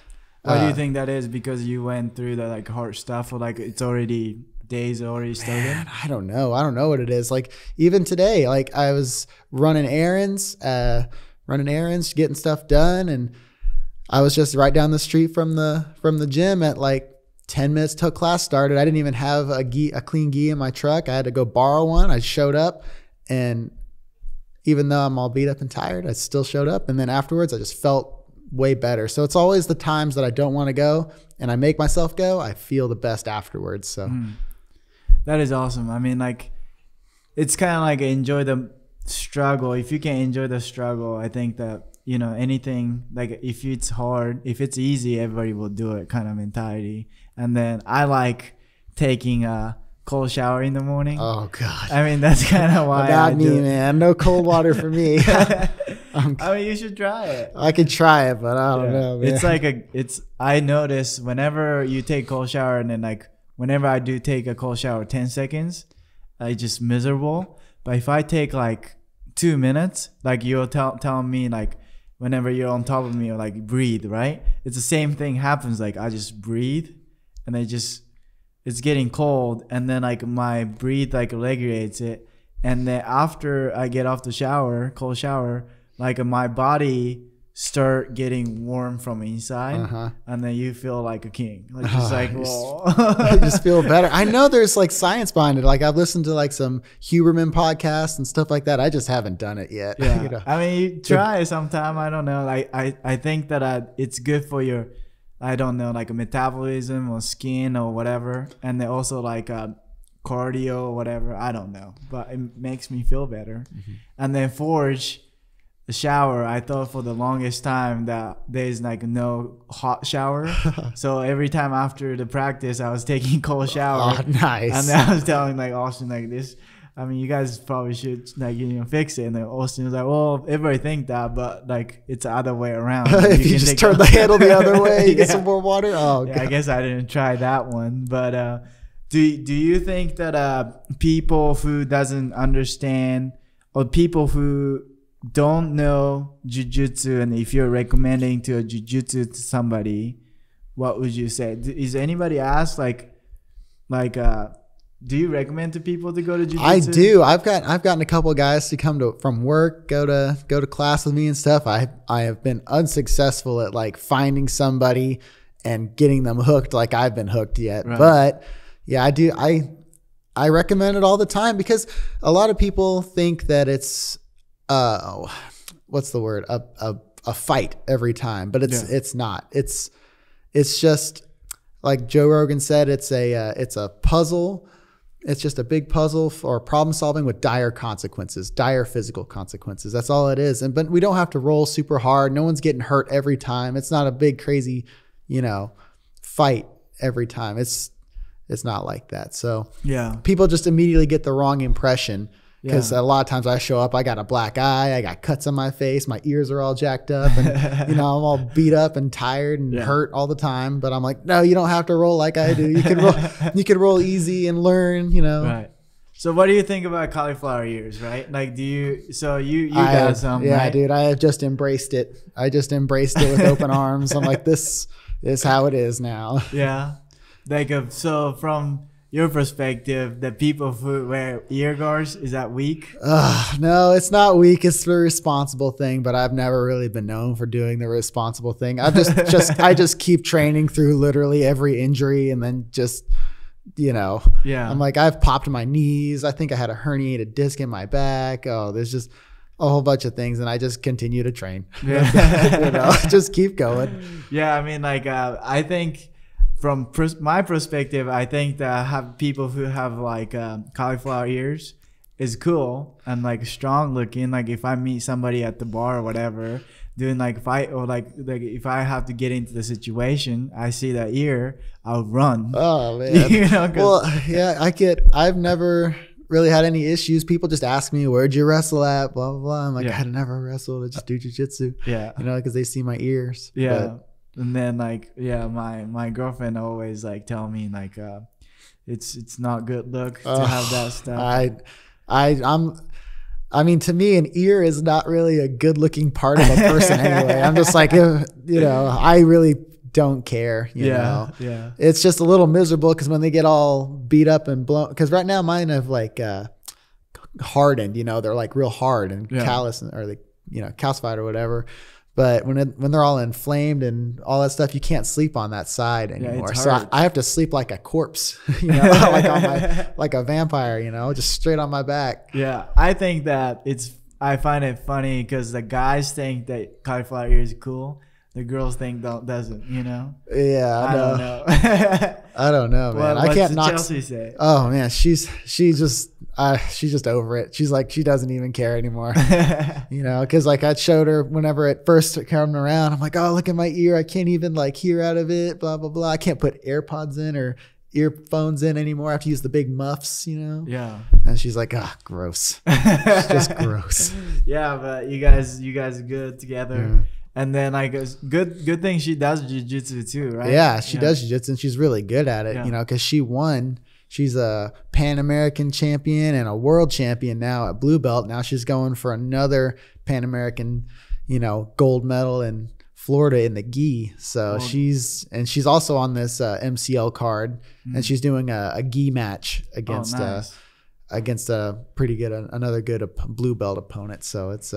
Why do you think that is? Because you went through the like hard stuff, or like it's already started? Man, I don't know. I don't know what it is. Like even today, like I was running errands, getting stuff done. And I was just right down the street from the gym at like 10 minutes till class started. I didn't even have a clean gi in my truck. I had to go borrow one. I showed up, and even though I'm all beat up and tired, I still showed up. And then afterwards I just felt way better. So it's always the times that I don't want to go and I make myself go, I feel the best afterwards. So that is awesome. I mean, like, it's kind of like enjoy the struggle. If you can enjoy the struggle, I think that, you know, anything, like if it's hard, if it's easy, everybody will do it kind of mentality. And then I like taking a cold shower in the morning. Oh God. I mean, that's kind of why I do it. Man, no cold water for me. I mean, you should try it. I could try it, but I don't know, man. It's like I notice whenever you take cold shower, and then like whenever I do take a cold shower, 10 seconds, I just miserable. But if I take like 2 minutes, like you'll tell me, like whenever you're on top of me, or like breathe, right? It's the same thing happens. Like I just breathe, and it's getting cold, and then like my breathe like regulates it. And then after I get off the shower, cold shower, like my body start getting warm from inside, and then you feel like a king. Like just like, whoa. I just feel better. I know there's like science behind it. Like I've listened to like some Huberman podcasts and stuff like that. I just haven't done it yet. Yeah. You know? I mean, you try sometime. I don't know. Like I think that it's good for your, I don't know, like a metabolism or skin or whatever. And then also like cardio or whatever. I don't know, but it makes me feel better. And then Forge, the shower, I thought for the longest time that there's like no hot shower. So every time after the practice, I was taking cold shower. Oh, nice. And then I was telling like Austin, like this, I mean, you guys probably should like, you know, fix it. And then Austin was like, well, everybody think that, but like it's the other way around. If you just turn the handle the other way, you get some more water. Oh, yeah, I guess I didn't try that one. But do you think that people who doesn't understand, or people who don't know jiu-jitsu, and if you're recommending to a jiu-jitsu to somebody, what would you say? Is anybody asked like Do you recommend to people to go to jiu-jitsu? I do. I've gotten a couple of guys to come to from work, go to class with me and stuff. I have been unsuccessful at like finding somebody and getting them hooked like I've been hooked yet. Right. But yeah, I do. I recommend it all the time because a lot of people think that it's what's the word? A fight every time, but it's not. It's just like Joe Rogan said, it's a puzzle. It's just a big puzzle for problem solving with dire consequences, dire physical consequences. That's all it is. But we don't have to roll super hard. No one's getting hurt every time. It's not a big, crazy, fight every time. It's not like that. So yeah, people just immediately get the wrong impression because a lot of times I show up, I got a black eye, I got cuts on my face, my ears are all jacked up, and I'm all beat up and tired and hurt all the time. But I'm like, no, you don't have to roll like I do. You can roll, you can roll easy and learn. Right. So what do you think about cauliflower ears? Right? Like, do you? So you got some? Yeah, right? Dude, I have just embraced it. I just embraced it with open arms. I'm like, this is how it is now. Yeah. Like, so from your perspective, the people who wear ear guards, is that weak? No, it's not weak. It's the responsible thing, but I've never really been known for doing the responsible thing. I've I just keep training through literally every injury and then just, I'm like, I've popped my knees. I think I had a herniated disc in my back. Oh, there's just a whole bunch of things, and I just continue to train. Yeah. Just keep going. Yeah, I mean, like, I think from my perspective, I think that have people who have like cauliflower ears is cool and like strong looking. Like if I meet somebody at the bar or whatever, doing like fight or like if I have to get into the situation, I see that ear, I'll run. Oh man! Well, yeah, I've never really had any issues. People just ask me, "Where'd you wrestle at?" Blah blah blah. I'm like, I never wrestled. I just do jiu-jitsu. Yeah, because they see my ears. Yeah. But and then like, yeah, my girlfriend always like tell me like, it's not good look to have that stuff. I mean, to me, an ear is not really a good looking part of a person anyway. I'm just like, I really don't care. You know, it's just a little miserable because when they get all beat up and blown, because right now mine have like hardened. They're like real hard and callous or like calcified or whatever. But when they're all inflamed and all that stuff, you can't sleep on that side anymore. So I have to sleep like a corpse, like a vampire, just straight on my back. Yeah, I think that I find it funny because the guys think that cauliflower ear is cool. The girls think doesn't, Yeah, I don't know. I don't know, man. I can't knock. Chelsea say? Oh man, she's just over it. She's like, she doesn't even care anymore. Because like I showed her whenever it first came around, I'm like, oh, look at my ear. I can't even like hear out of it. Blah blah blah. I can't put AirPods in or earphones in anymore. I have to use the big muffs. Yeah. And she's like, ah, oh, gross. It's just gross. Yeah, but you guys are good together. Yeah. And then like good thing she does jiu-jitsu too, right? Yeah, she does jiu-jitsu and she's really good at it, because she won. She's a Pan American champion and a world champion now at blue belt. Now she's going for another Pan American, gold medal in Florida in the gi. So she's also on this MCL card, and she's doing a gi match against against a pretty good blue belt opponent. So it's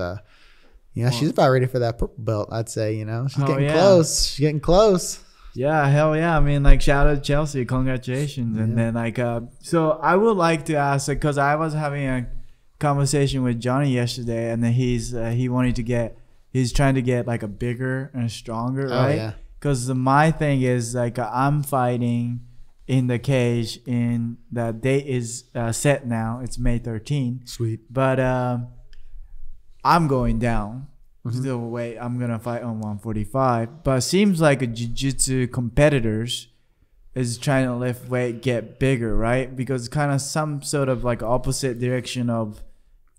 yeah, she's about ready for that purple belt, I'd say, She's getting close. She's getting close. Yeah, hell yeah. I mean, like, shout out Chelsea. Congratulations. And then, like, so I would like to ask, because I was having a conversation with Johnny yesterday, and then he wanted to get, he's trying to get, like, a bigger and stronger, right? Because my thing is, like, I'm fighting in the cage, and the date is set now. It's May 13. Sweet. But, I'm going down. Still wait, I'm gonna fight on 145. But it seems like a jiu-jitsu competitors is trying to lift weight, get bigger, right? Because it's kind of some sort of like opposite direction of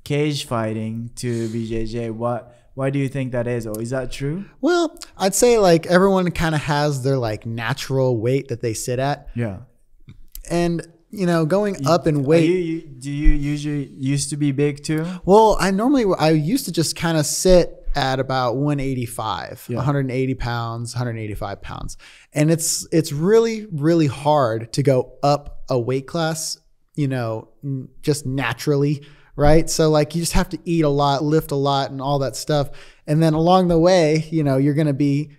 cage fighting to BJJ. Why do you think that is? Or is that true? Well, I'd say like everyone kind of has their like natural weight that they sit at. Yeah, and going up in weight. Do you usually used to be big too? Well, I used to just kind of sit at about 185, 180 pounds, 185 pounds. And it's really, really hard to go up a weight class, you know, just naturally, right? So like you just have to eat a lot, lift a lot and all that stuff. And then along the way, you know, you're going to be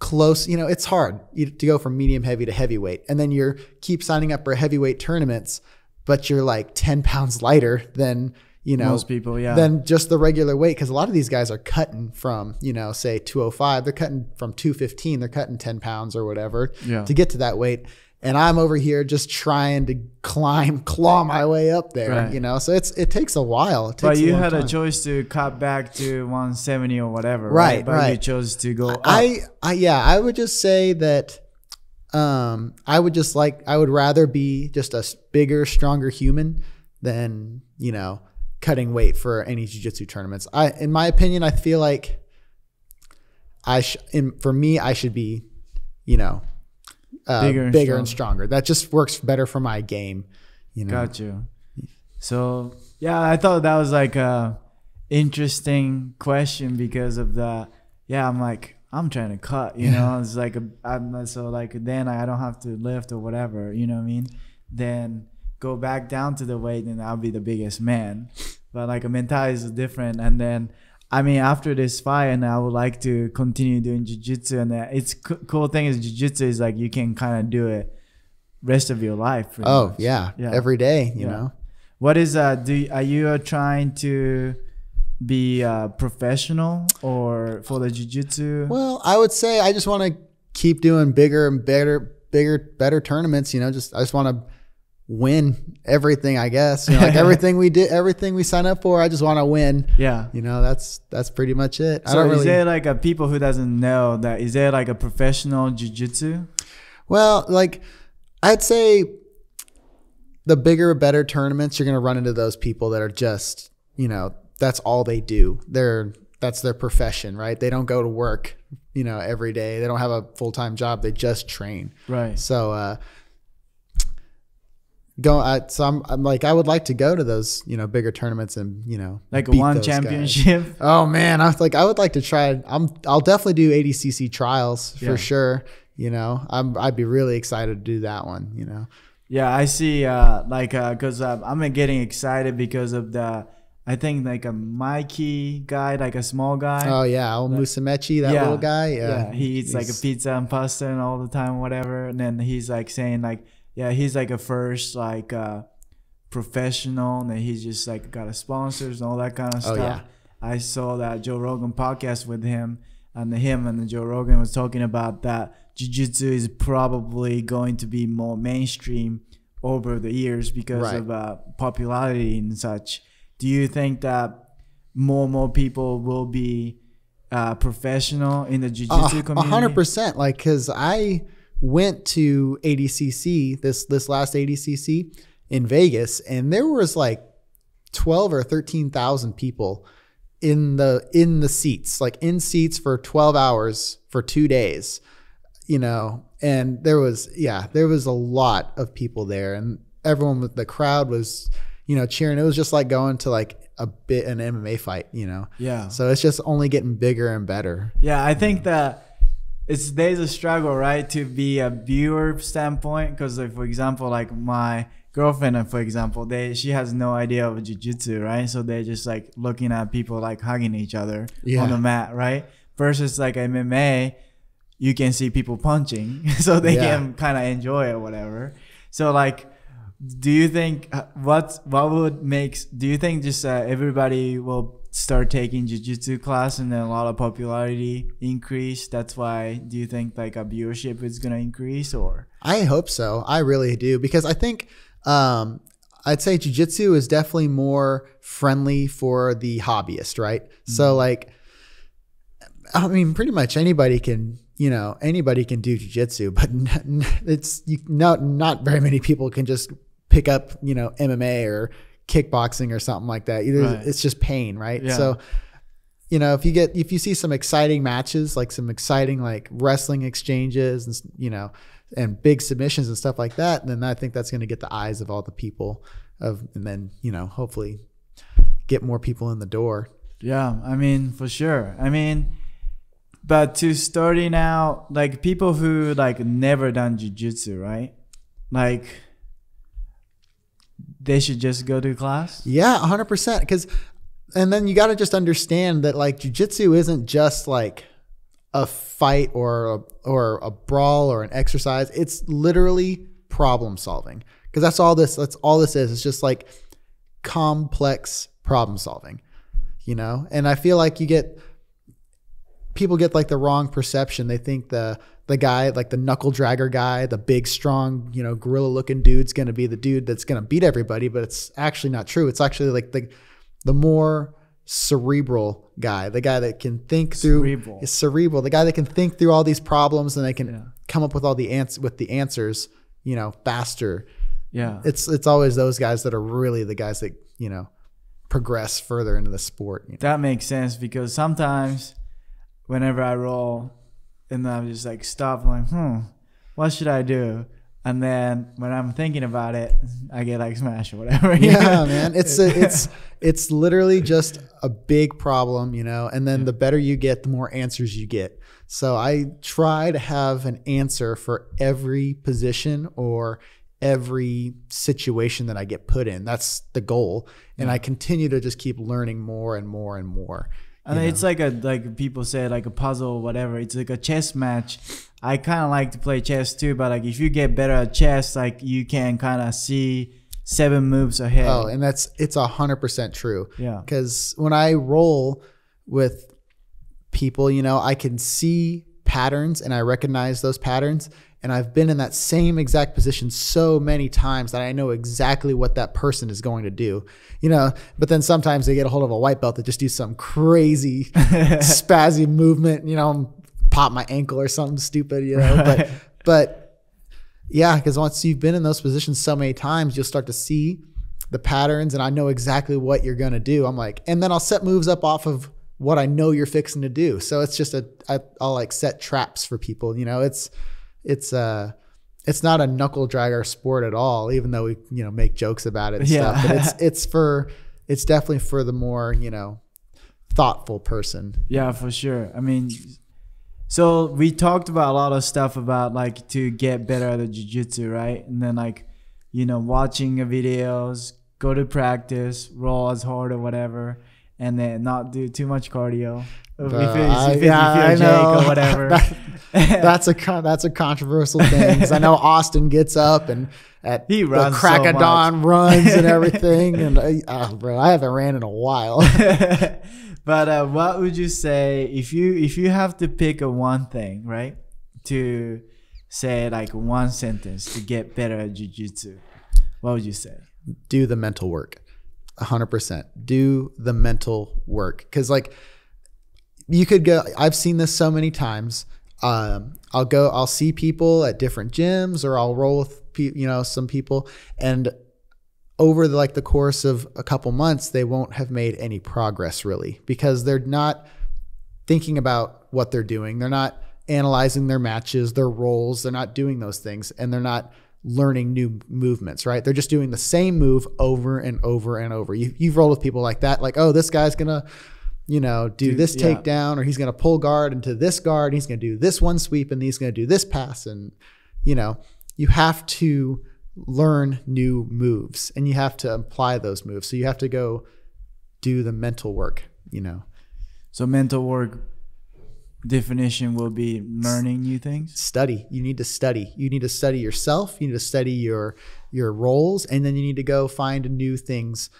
close, you know, it's hard to go from medium heavy to heavyweight. And then you're keep signing up for heavyweight tournaments, but you're like 10 pounds lighter than, you know, most people, yeah, than just the regular weight. Cause a lot of these guys are cutting from, you know, say 205, they're cutting from 215, they're cutting 10 pounds or whatever, yeah, to get to that weight. And I'm over here just trying to claw my way up there, right, you know? So it takes a while. It takes but you had a choice to cut back to 170 or whatever, right? But right, you chose to go up. Yeah, I would just say that I would rather be just a bigger, stronger human than, you know, cutting weight for any jiu-jitsu tournaments. In my opinion, I feel like for me, I should be, you know, bigger and stronger. That just works better for my game, you know. Got you. So yeah, I thought that was like a interesting question because of the, yeah, I'm like, I'm trying to cut, you know, it's like, so like, then I don't have to lift or whatever, you know what I mean? Then go back down to the weight and I'll be the biggest man. But like a mentality is different. And then, I mean, after this fight, and I would like to continue doing jiu-jitsu, and it's cool thing is jiu-jitsu is like you can kind of do it rest of your life. Oh yeah, yeah, every day, you know. What is are you trying to be professional or for the jiu-jitsu? Well, I would say I just want to keep doing bigger and better tournaments. You know, I just want to win everything, I guess, you know, like everything we did, everything we sign up for, I just want to win. Yeah, you know, that's pretty much it. So I don't really, is there like a people who doesn't know that, is there like a professional jiu-jitsu? Well, like I'd say the bigger, better tournaments, you're going to run into those people that are just, you know, that's all they do. That's their profession, right? They don't go to work, you know, every day. They don't have a full-time job. They just train. Right. So, I'm like, I would like to go to those, you know, bigger tournaments and, you know, like one championship. Guys. Oh man, I was like, I would like to try. I'll definitely do ADCC trials for sure. You know, I'd be really excited to do that one. You know. Yeah, I see. Because I'm getting excited because of the, I think like a Mikey guy, like a small guy. Oh yeah, old Musumeci, that little guy. Yeah, he eats like a pizza and pasta and all the time, whatever. And then he's like saying like, yeah, he's like a first like professional, and he's just like got a sponsors and all that kind of stuff. Yeah. I saw that Joe Rogan podcast with him and Joe Rogan was talking about that jiu-jitsu is probably going to be more mainstream over the years because of popularity and such. Do you think that more and more people will be professional in the jiu-jitsu community? 100%, like, because I went to ADCC, this last ADCC in Vegas, and there was like 12 or 13,000 people in the seats, like in seats for 12 hours for 2 days, you know, and there was a lot of people there, and everyone, the crowd was, you know, cheering. It was just like going to like an MMA fight, you know? Yeah. So it's just only getting bigger and better. Yeah. I think that, there's a struggle, right, to be a viewer standpoint, because like, for example, like my girlfriend, for example, she has no idea of jiu-jitsu, right? So they're just like looking at people like hugging each other on the mat, right? Versus like MMA, you can see people punching, so they can kind of enjoy it or whatever. So like, do you think do you think just everybody will start taking jiu-jitsu class and then a lot of popularity increase? That's why, do you think like a viewership is going to increase? Or I hope so. I really do, because I think I'd say jiu-jitsu is definitely more friendly for the hobbyist, right? So like, I mean, pretty much anybody can, you know, anybody can do jiu-jitsu, but not very many people can just pick up, you know, MMA or kickboxing or something like that. It's just pain, right? So, you know, if you see some exciting matches, like some exciting like wrestling exchanges and, you know, and big submissions and stuff like that, then I think that's going to get the eyes of all the people and then, you know, hopefully get more people in the door. Yeah, I mean, for sure. I mean, but to starting out, like people who like never done jiu-jitsu, right? Like, they should just go to class? Yeah, 100%. And then you got to just understand that like jiu-jitsu isn't just like a fight or a brawl or an exercise. It's literally problem solving, because that's all this is. It's just like complex problem solving, you know? And I feel like people get like the wrong perception. They think the guy, like the knuckle dragger guy, the big, strong, you know, gorilla looking dude's going to be the dude that's going to beat everybody, but it's actually not true. It's actually like the more cerebral guy, the guy that can think through the guy that can think through all these problems, and they can come up with all the answers, you know, faster. Yeah. It's always those guys that are really the guys that, you know, progress further into the sport. You know? That makes sense, because sometimes whenever I roll and then I'm just like, stop, I'm like, what should I do? And then when I'm thinking about it, I get like smashed or whatever. Yeah, man. It's literally just a big problem, you know, and then the better you get, the more answers you get. So I try to have an answer for every position or every situation that I get put in. That's the goal. And I continue to just keep learning more and more and more. And it's like people say, like a puzzle or whatever. It's like a chess match. I kind of like to play chess too, but like if you get better at chess, like you can kind of see 7 moves ahead. Oh, and it's 100% true. Yeah. Because when I roll with people, you know, I can see patterns and I recognize those patterns. And I've been in that same exact position so many times that I know exactly what that person is going to do, you know. But then sometimes they get a hold of a white belt that just do some crazy spazzy movement, you know, pop my ankle or something stupid, you know. Right. But yeah, because once you've been in those positions so many times, you'll start to see the patterns, and I know exactly what you're going to do. I'm like, and then I'll set moves up off of what I know you're fixing to do. So it's just I'll like set traps for people, you know. It's not a knuckle dragger sport at all, even though we, you know, make jokes about it and stuff. But it's definitely for the more, you know, thoughtful person. Yeah, for sure. I mean, so we talked about a lot of stuff about like to get better at the jiu-jitsu, right? And then like, you know, watching videos, go to practice, roll as hard or whatever, and then not do too much cardio. I know. Or whatever. that's a controversial thing, because I know Austin gets up and at the crack of dawn runs and everything, and bro, I haven't ran in a while. But what would you say if you have to pick one thing, right, to say like one sentence to get better at jiu-jitsu? What would you say? Do the mental work. 100%. Do the mental work, because like, you could go, I've seen this so many times. I'll see people at different gyms, or I'll roll with you know, some people, and over the course of a couple months, they won't have made any progress really, because they're not thinking about what they're doing. They're not analyzing their matches, their roles. They're not doing those things, and they're not learning new movements, right? They're just doing the same move over and over and over. You've rolled with people like that, like, oh, this guy's going to, you know, do this takedown, or he's going to pull guard into this guard, and he's going to do this one sweep, and he's going to do this pass. And, you know, you have to learn new moves, and you have to apply those moves. So you have to go do the mental work, you know. So mental work definition will be learning new things? Study. You need to study. You need to study yourself. You need to study your roles, and then you need to go find new things,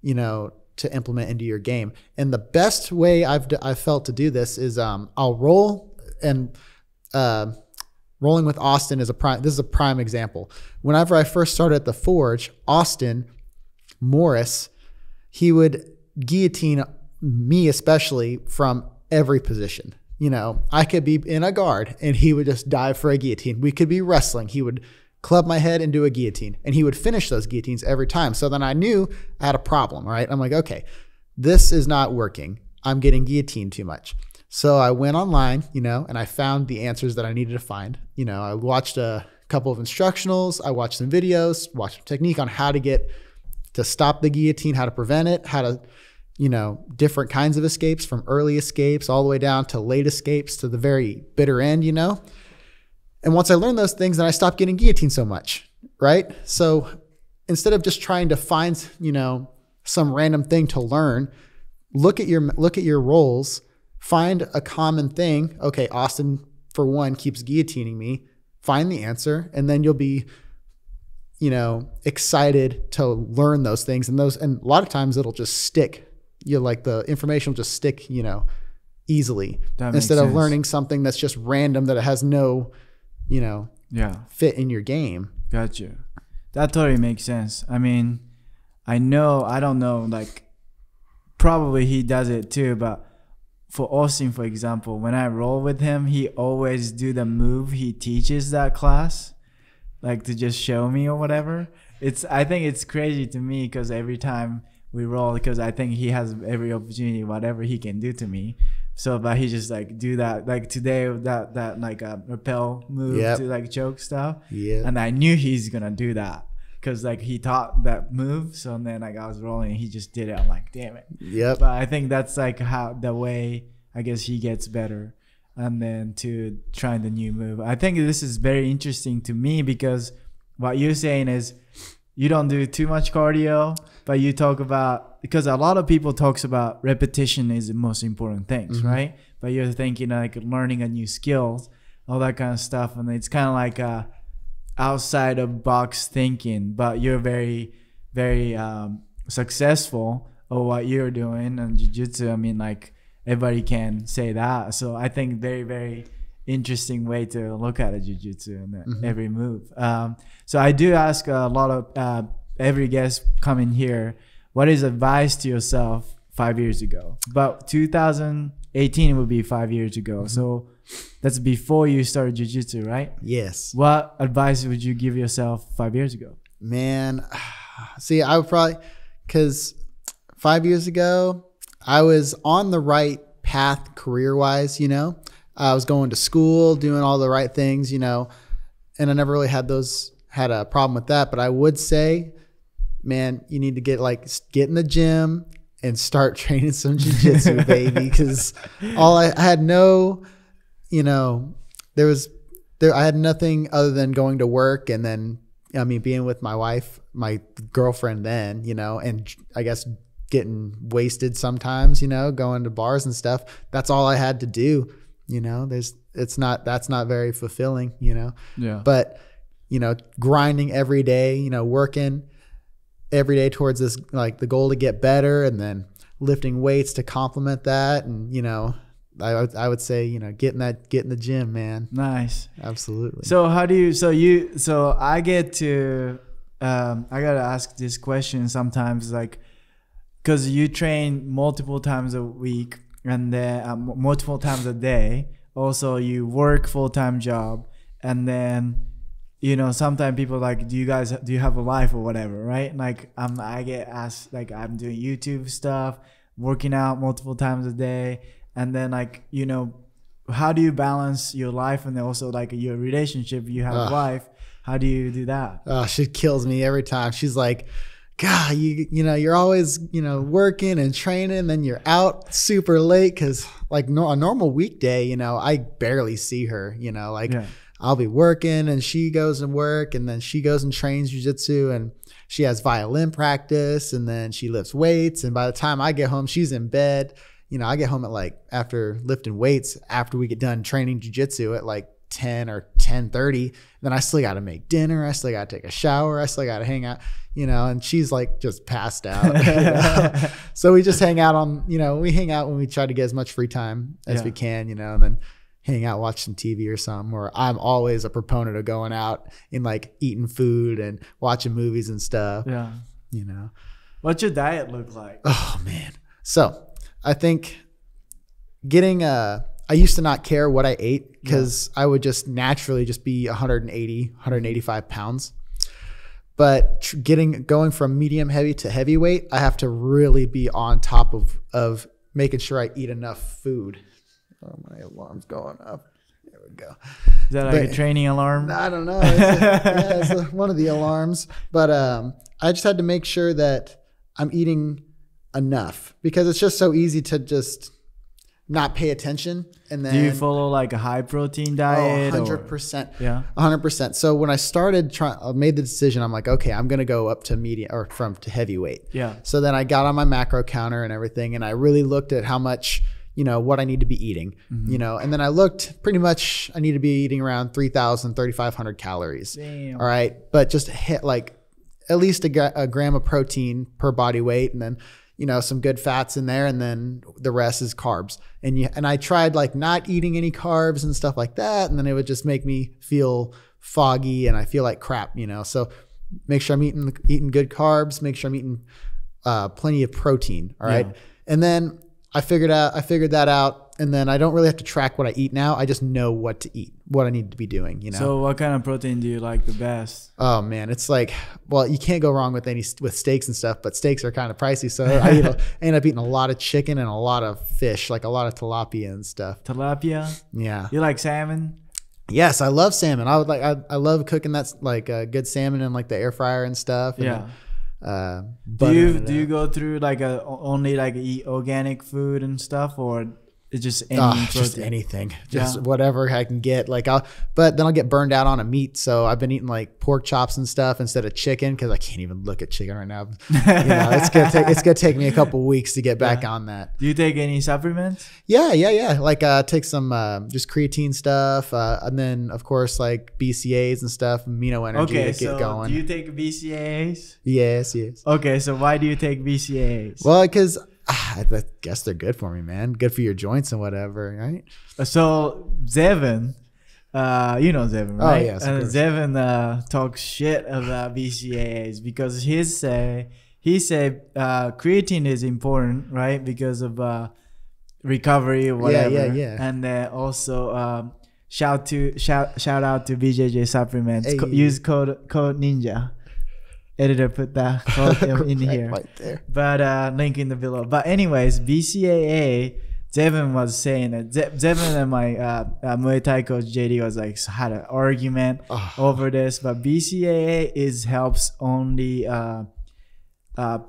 you know, to implement into your game. And the best way I've felt to do this is I'll roll, and rolling with Austin is a prime example. Whenever I first started at the Forge, Austin Morris, he would guillotine me especially from every position. You know, I could be in a guard and he would just dive for a guillotine. We could be wrestling. He would club my head and do a guillotine, and he would finish those guillotines every time. So then I knew I had a problem, right? I'm like, okay, this is not working. I'm getting guillotined too much. So I went online, you know, and I found the answers that I needed to find. You know, I watched a couple of instructionals. I watched some videos, watched a technique on how to get to stop the guillotine, how to prevent it, how to, you know, different kinds of escapes, from early escapes all the way down to late escapes to the very bitter end, you know? And once I learned those things, then I stopped getting guillotined so much, right? So instead of just trying to find, you know, some random thing to learn, look at your roles, find a common thing. Okay, Austin for one keeps guillotining me. Find the answer, and then you'll be, you know, excited to learn those things. And those, and a lot of times it'll just stick. You like the information will just stick, you know, easily, instead of learning something that's just random, that it has no, you know, fit in your game. Gotcha. That totally makes sense. I mean, I know, I don't know, like probably he does it too, but for Austin, for example, when I roll with him, he always do the move he teaches that class, like to just show me or whatever. It's, I think it's crazy to me, because every time we roll, because I think he has every opportunity, whatever he can do to me. So, but he just like do that, like today, that like a rappel move to like choke stuff. Yeah. And I knew he's gonna do that, because like he taught that move. So and then like I was rolling and he just did it. I'm like, damn it. Yeah. But I think that's like how, the way I guess he gets better. And then to trying the new move. I think this is very interesting to me, because what you're saying is you don't do too much cardio, but you talk about, because a lot of people talks about repetition is the most important things, right? But you're thinking like learning a new skill, all that kind of stuff. And it's kind of like a outside of box thinking, but you're very, very successful at what you're doing and jiu-jitsu. I mean, like everybody can say that. So I think very, very interesting way to look at a jiu-jitsu and every move. So I do ask a lot of every guest coming here, what is advice to yourself 5 years ago? About 2018 would be 5 years ago. So that's before you started jiu-jitsu, right? Yes. What advice would you give yourself 5 years ago? Man, see, I would probably, because 5 years ago, I was on the right path career-wise, you know? I was going to school, doing all the right things, you know, and I never really had a problem with that. But I would say, man, you need to get in the gym and start training some jiu-jitsu, baby. Because I had no, you know, I had nothing other than going to work, and then, I mean, being with my wife, my girlfriend then, you know, and I guess getting wasted sometimes, you know, going to bars and stuff. That's all I had to do. You know, that's not very fulfilling, you know, but, you know, grinding every day, you know, working every day towards this, like the goal to get better, and then lifting weights to complement that. And, you know, I would say, you know, get in the gym, man. Nice. Absolutely. So how do you, so I get to, I got to ask this question sometimes, like, 'cause you train multiple times a week, and then multiple times a day. Also, you work full-time job, and then, you know, sometimes people like, do you have a life or whatever, right? Like I get asked, like I'm doing YouTube stuff, working out multiple times a day, and then like, you know, how do you balance your life and also like your relationship? You have a wife. How do you do that? Oh, she kills me every time. She's like, God, you know, you're always, you know, working and training, and then you're out super late, because like a normal weekday, you know, I barely see her, you know, like I'll be working and she goes and work, and then she goes and trains jiu-jitsu, and she has violin practice, and then she lifts weights, and by the time I get home, she's in bed. You know, I get home at like, after lifting weights, after we get done training jiu-jitsu at like 10 or 10:30, then I still got to make dinner. I still got to take a shower. I still got to hang out, you know, and she's like just passed out. You know? So we just hang out on, you know, we hang out when we try to get as much free time as we can, you know, and then hang out, watch some TV or something. Or I'm always a proponent of going out and like eating food and watching movies and stuff. Yeah. You know, what's your diet look like? Oh man. So I think getting I used to not care what I ate, because I would just naturally just be 180, 185 pounds. But going from medium heavy to heavyweight, I have to really be on top of making sure I eat enough food. Oh, my alarm's going up. There we go. Is that like a training alarm? I don't know. It's, it's one of the alarms. But I just had to make sure that I'm eating enough, because it's just so easy to just not pay attention. And then do you follow like a high protein diet? 100%. Yeah. 100%. So when I started trying, I made the decision, I'm like, okay, I'm going to go up to medium or from to heavyweight. Yeah. So then I got on my macro counter and everything. And I really looked at how much, you know, what I need to be eating, you know, and then I looked pretty much, I need to be eating around 3,000, 3,500 calories. Damn. All right. But just hit like at least a gram of protein per body weight. And then, you know, some good fats in there, and then the rest is carbs. And I tried like not eating any carbs and stuff like that. And then it would just make me feel foggy and I feel like crap, you know? So make sure I'm eating good carbs, make sure I'm eating plenty of protein. All right. Yeah. And then I figured that out. And then I don't really have to track what I eat now. I just know what to eat, what I need to be doing, you know? So what kind of protein do you like the best? Oh man, it's like, well, you can't go wrong with with steaks and stuff, but steaks are kind of pricey. So I end up eating a lot of chicken and a lot of fish, like a lot of tilapia and stuff. Tilapia? Yeah. You like salmon? Yes, I love salmon. I would like, I love cooking that like good salmon in like the air fryer and stuff. And yeah. Do you go through like only like eat organic food and stuff, or just any just anything, just whatever I can get? Like but then I'll get burned out on a meat, so I've been eating like pork chops and stuff instead of chicken because I can't even look at chicken right now. You know, it's gonna take me a couple weeks to get back on that. Do you take any supplements? Yeah. Like take some just creatine stuff, and then of course like BCAAs and stuff, amino energy to get going. Do you take BCAAs? Yes. Okay, so why do you take BCAAs? Well, because I guess they're good for me, man. Good for your joints and whatever, right? So Devin, you know Devin, right? Oh, yes, Devin talks shit about BCAAs because he said creatine is important, right? Because of recovery or whatever. Yeah. And also shout out to BJJ Supplements. Hey. Use code Ninja. Editor put that in here, right there. But link in the below. But anyways, BCAA, Devin was saying that Devin and my Muay Thai coach JD was like had an argument over this. But BCAA helps only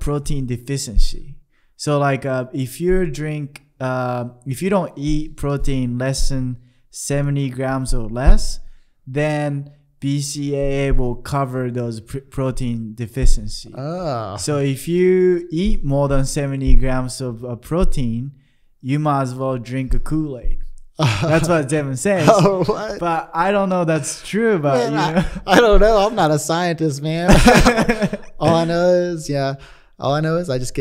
protein deficiency. So like if you don't eat protein less than 70 grams or less, then BCAA will cover those protein deficiency. So if you eat more than 70 grams of protein, you might as well drink a Kool-Aid. That's what Devin says. What? But I don't know that's true. But man, I don't know. I'm not a scientist, man. All I know is I just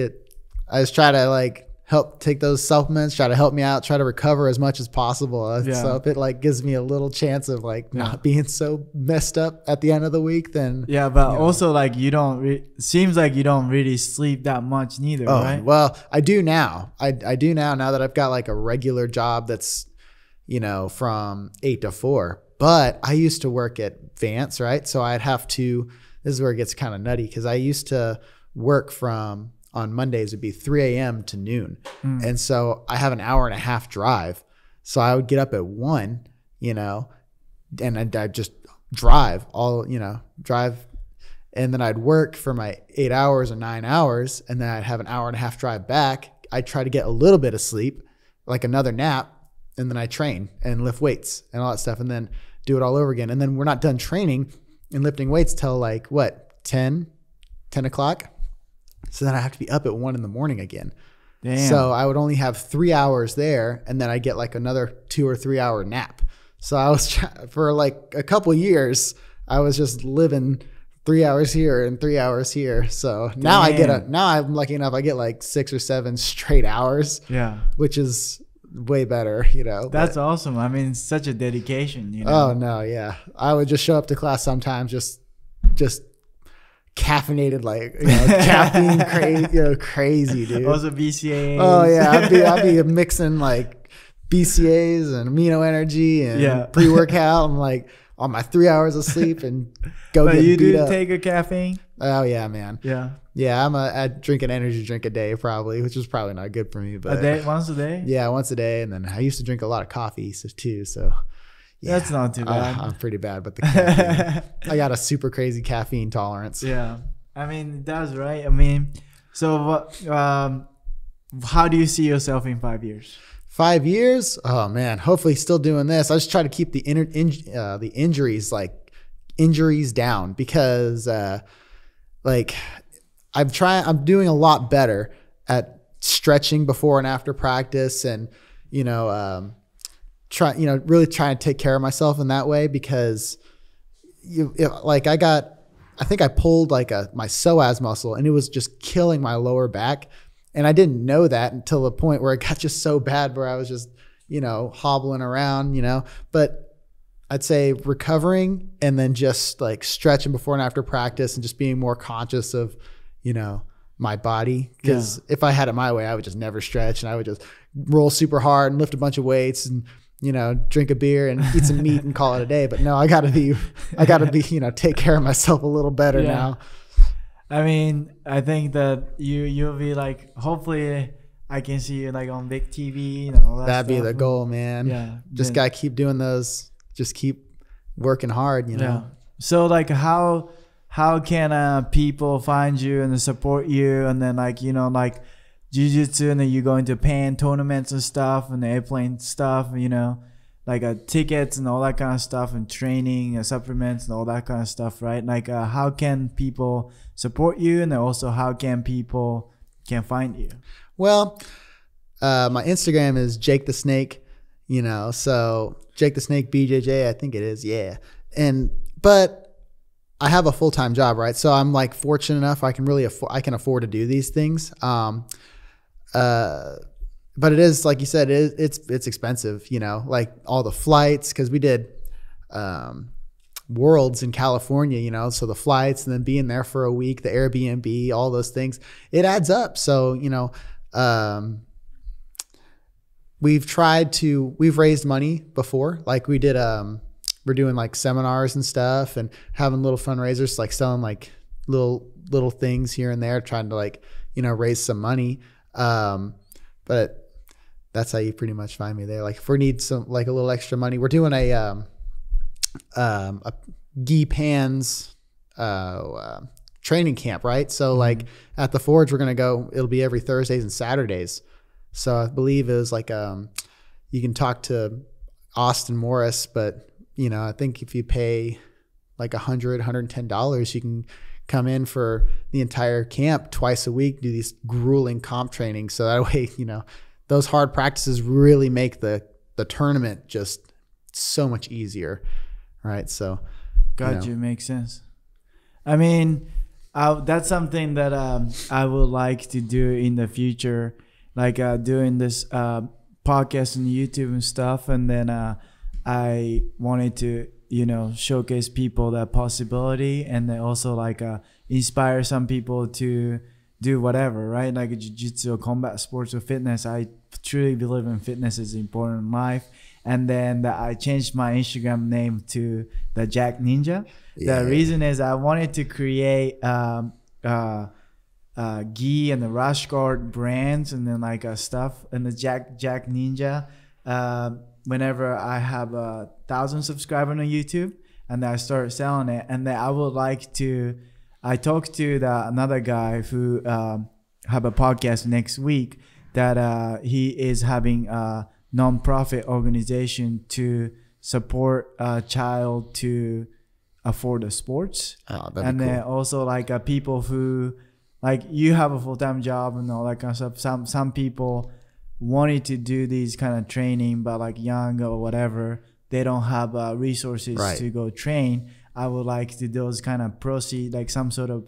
try to like help take those supplements, try to help me out, try to recover as much as possible. So if it like gives me a little chance of like not being so messed up at the end of the week, then but also like you don't seems like you don't really sleep that much neither, right? Well, I do now. I do now that I've got like a regular job that's, you know, from 8 to 4. But I used to work at Vance, right? So I'd have to, this is where it gets kind of nutty, because I used to work from on Mondays would be 3 a.m. to noon. And so I have an hour-and-a-half drive. So I would get up at 1, you know, and I'd just drive drive. And then I'd work for my 8 hours or 9 hours, and then I'd have an hour-and-a-half drive back. I'd try to get a little bit of sleep, like another nap, and then I train and lift weights and all that stuff, and then do it all over again. And then we're not done training and lifting weights till like, what, 10 o'clock? So then I have to be up at 1 in the morning again. Damn. So I would only have 3 hours there, and then I get like another 2 or 3 hour nap. So I was for like a couple years, I was just living 3 hours here and 3 hours here. So now now I'm lucky enough I get like 6 or 7 straight hours. Yeah, which is way better, you know. That's awesome. I mean, it's such a dedication, you know. Oh no, yeah. I would just show up to class sometimes, just caffeinated, like, you know, caffeine crazy, you know, crazy, dude. Also BCAAs. Oh yeah, I'd be mixing like BCAAs and amino energy and pre-workout and like on my 3 hours of sleep and go. But you do take a caffeine? Oh yeah, man. Yeah. I drink an energy drink a day probably, which is probably not good for me. But once a day. Yeah, once a day, and then I used to drink a lot of coffee too. So. Yeah, that's not too bad. I'm pretty bad, but I got a super crazy caffeine tolerance. Yeah, I mean that's right. I mean, so how do you see yourself in 5 years? 5 years? Oh man, hopefully still doing this. I just try to keep the injuries down, because like I'm doing a lot better at stretching before and after practice, and you know, really trying to take care of myself in that way, because like I think I pulled like my psoas muscle, and it was just killing my lower back. And I didn't know that until the point where it got just so bad where I was just, you know, hobbling around, you know. But I'd say recovering and then just like stretching before and after practice and just being more conscious of, you know, my body. Because if I had it my way, I would just never stretch, and I would just roll super hard and lift a bunch of weights and, you know, drink a beer and eat some meat and call it a day. But no, I gotta be, you know, take care of myself a little better now. I mean, I think that you'll be like, hopefully I can see you like on big TV and all that. That'd be the goal, man. Yeah. Just gotta keep doing those. Just keep working hard, you know. So like how can people find you and support you, and then like, you know, like jiu-jitsu, and then you go into pan tournaments and stuff and the airplane stuff, you know, like tickets and all that kind of stuff, and training and supplements and all that kind of stuff, right? Like how can people support you, and also how can people find you? Well, my Instagram is Jake the Snake, you know, so Jake the Snake BJJ, I think it is, yeah. And but I have a full-time job, right? So I'm like fortunate enough I can really afford to do these things. But it is, like you said, it's expensive, you know, like all the flights, because we did worlds in California, you know, so the flights and then being there for a week, the Airbnb, all those things, it adds up. So, you know, we've raised money before, like we did, we're doing like seminars and stuff and having little fundraisers, like selling like little things here and there, trying to like, you know, raise some money. But that's how you pretty much find me there. Like if we need some, like a little extra money, we're doing a gi pans, training camp, right? So like at the Forge, we're going to go, it'll be every Thursdays and Saturdays. So I believe it was like, you can talk to Austin Morris, but you know, I think if you pay like $100, $110, you can come in for the entire camp twice a week, do these grueling comp training. So that way, you know, those hard practices really make the tournament just so much easier. Right. So got you. Makes sense. I mean, that's something that I would like to do in the future, like doing this podcast and YouTube and stuff. And then I wanted to, you know, showcase people that possibility, and then also like inspire some people to do whatever, right? Like jiu-jitsu, combat sports, or fitness. I truly believe in fitness is important in life. And then I changed my Instagram name to the Jacked Ninja. Yeah. The reason is I wanted to create gi and the rash guard brands, and then like stuff, and the Jacked Ninja. Whenever I have 1,000 subscribers on YouTube, and I start selling it, and then I would like to, I talked to another guy who have a podcast next week, that he is having a nonprofit organization to support a child to afford the sports. Oh, that'd be cool. Then also like people who, like you have a full-time job and all that kind of stuff. Some people wanted to do these kind of training, but like young or whatever, they don't have resources to go train. I would like to those kind of proceed, like some sort of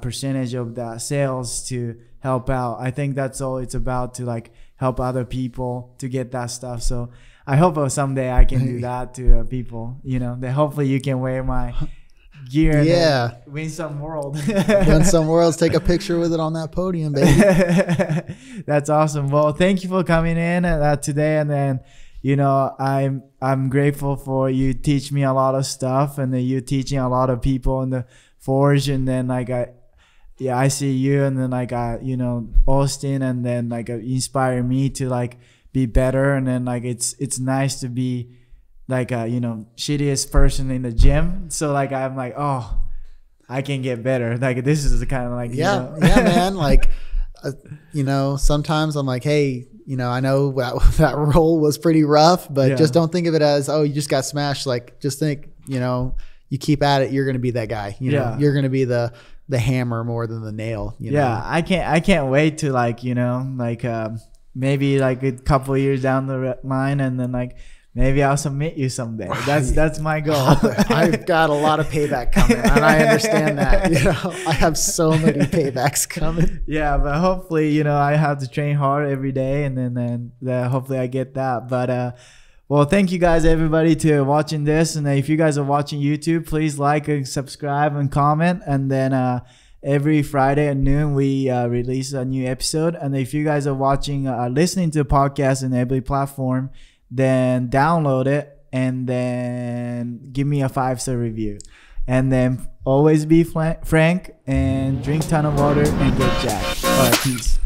percentage of the sales to help out. I think that's all it's about, to like help other people to get that stuff. So I hope someday I can do that to people, you know, that hopefully you can wear my gear. Yeah. Win some world. Win some worlds. Take a picture with it on that podium, baby. That's awesome. Well, thank you for coming in today. And then, you know, I'm grateful for you teach me a lot of stuff, and then you teaching a lot of people in the Forge. And then like, I see you, and then like, you know, Austin, and then like inspire me to like be better. And then like, it's nice to be like you know, shittiest person in the gym, so like I'm like, oh, I can get better, like this is the kind of like, yeah, you know. Yeah, man, like you know, sometimes I'm like, hey, you know, I know that roll was pretty rough, but just don't think of it as, oh, you just got smashed. Like, just think, you know, you keep at it, you're going to be that guy, you know, you're going to be the hammer more than the nail. You know? I can't wait to, like, you know, like, maybe like a couple of years down the line, and then like, maybe I'll submit you someday. That's my goal. I've got a lot of payback coming, and I understand that. You know, I have so many paybacks coming. Yeah, but hopefully, you know, I have to train hard every day, and then hopefully I get that. But well, thank you guys, everybody, to watching this. And if you guys are watching YouTube, please like and subscribe and comment. And then every Friday at noon, we release a new episode. And if you guys are watching, listening to the podcast in every platform, then download it and then give me a 5-star review, and then always be frank and drink a ton of water and get jacked. All right, peace.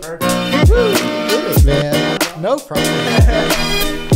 Perfect. Woo, man. No problem.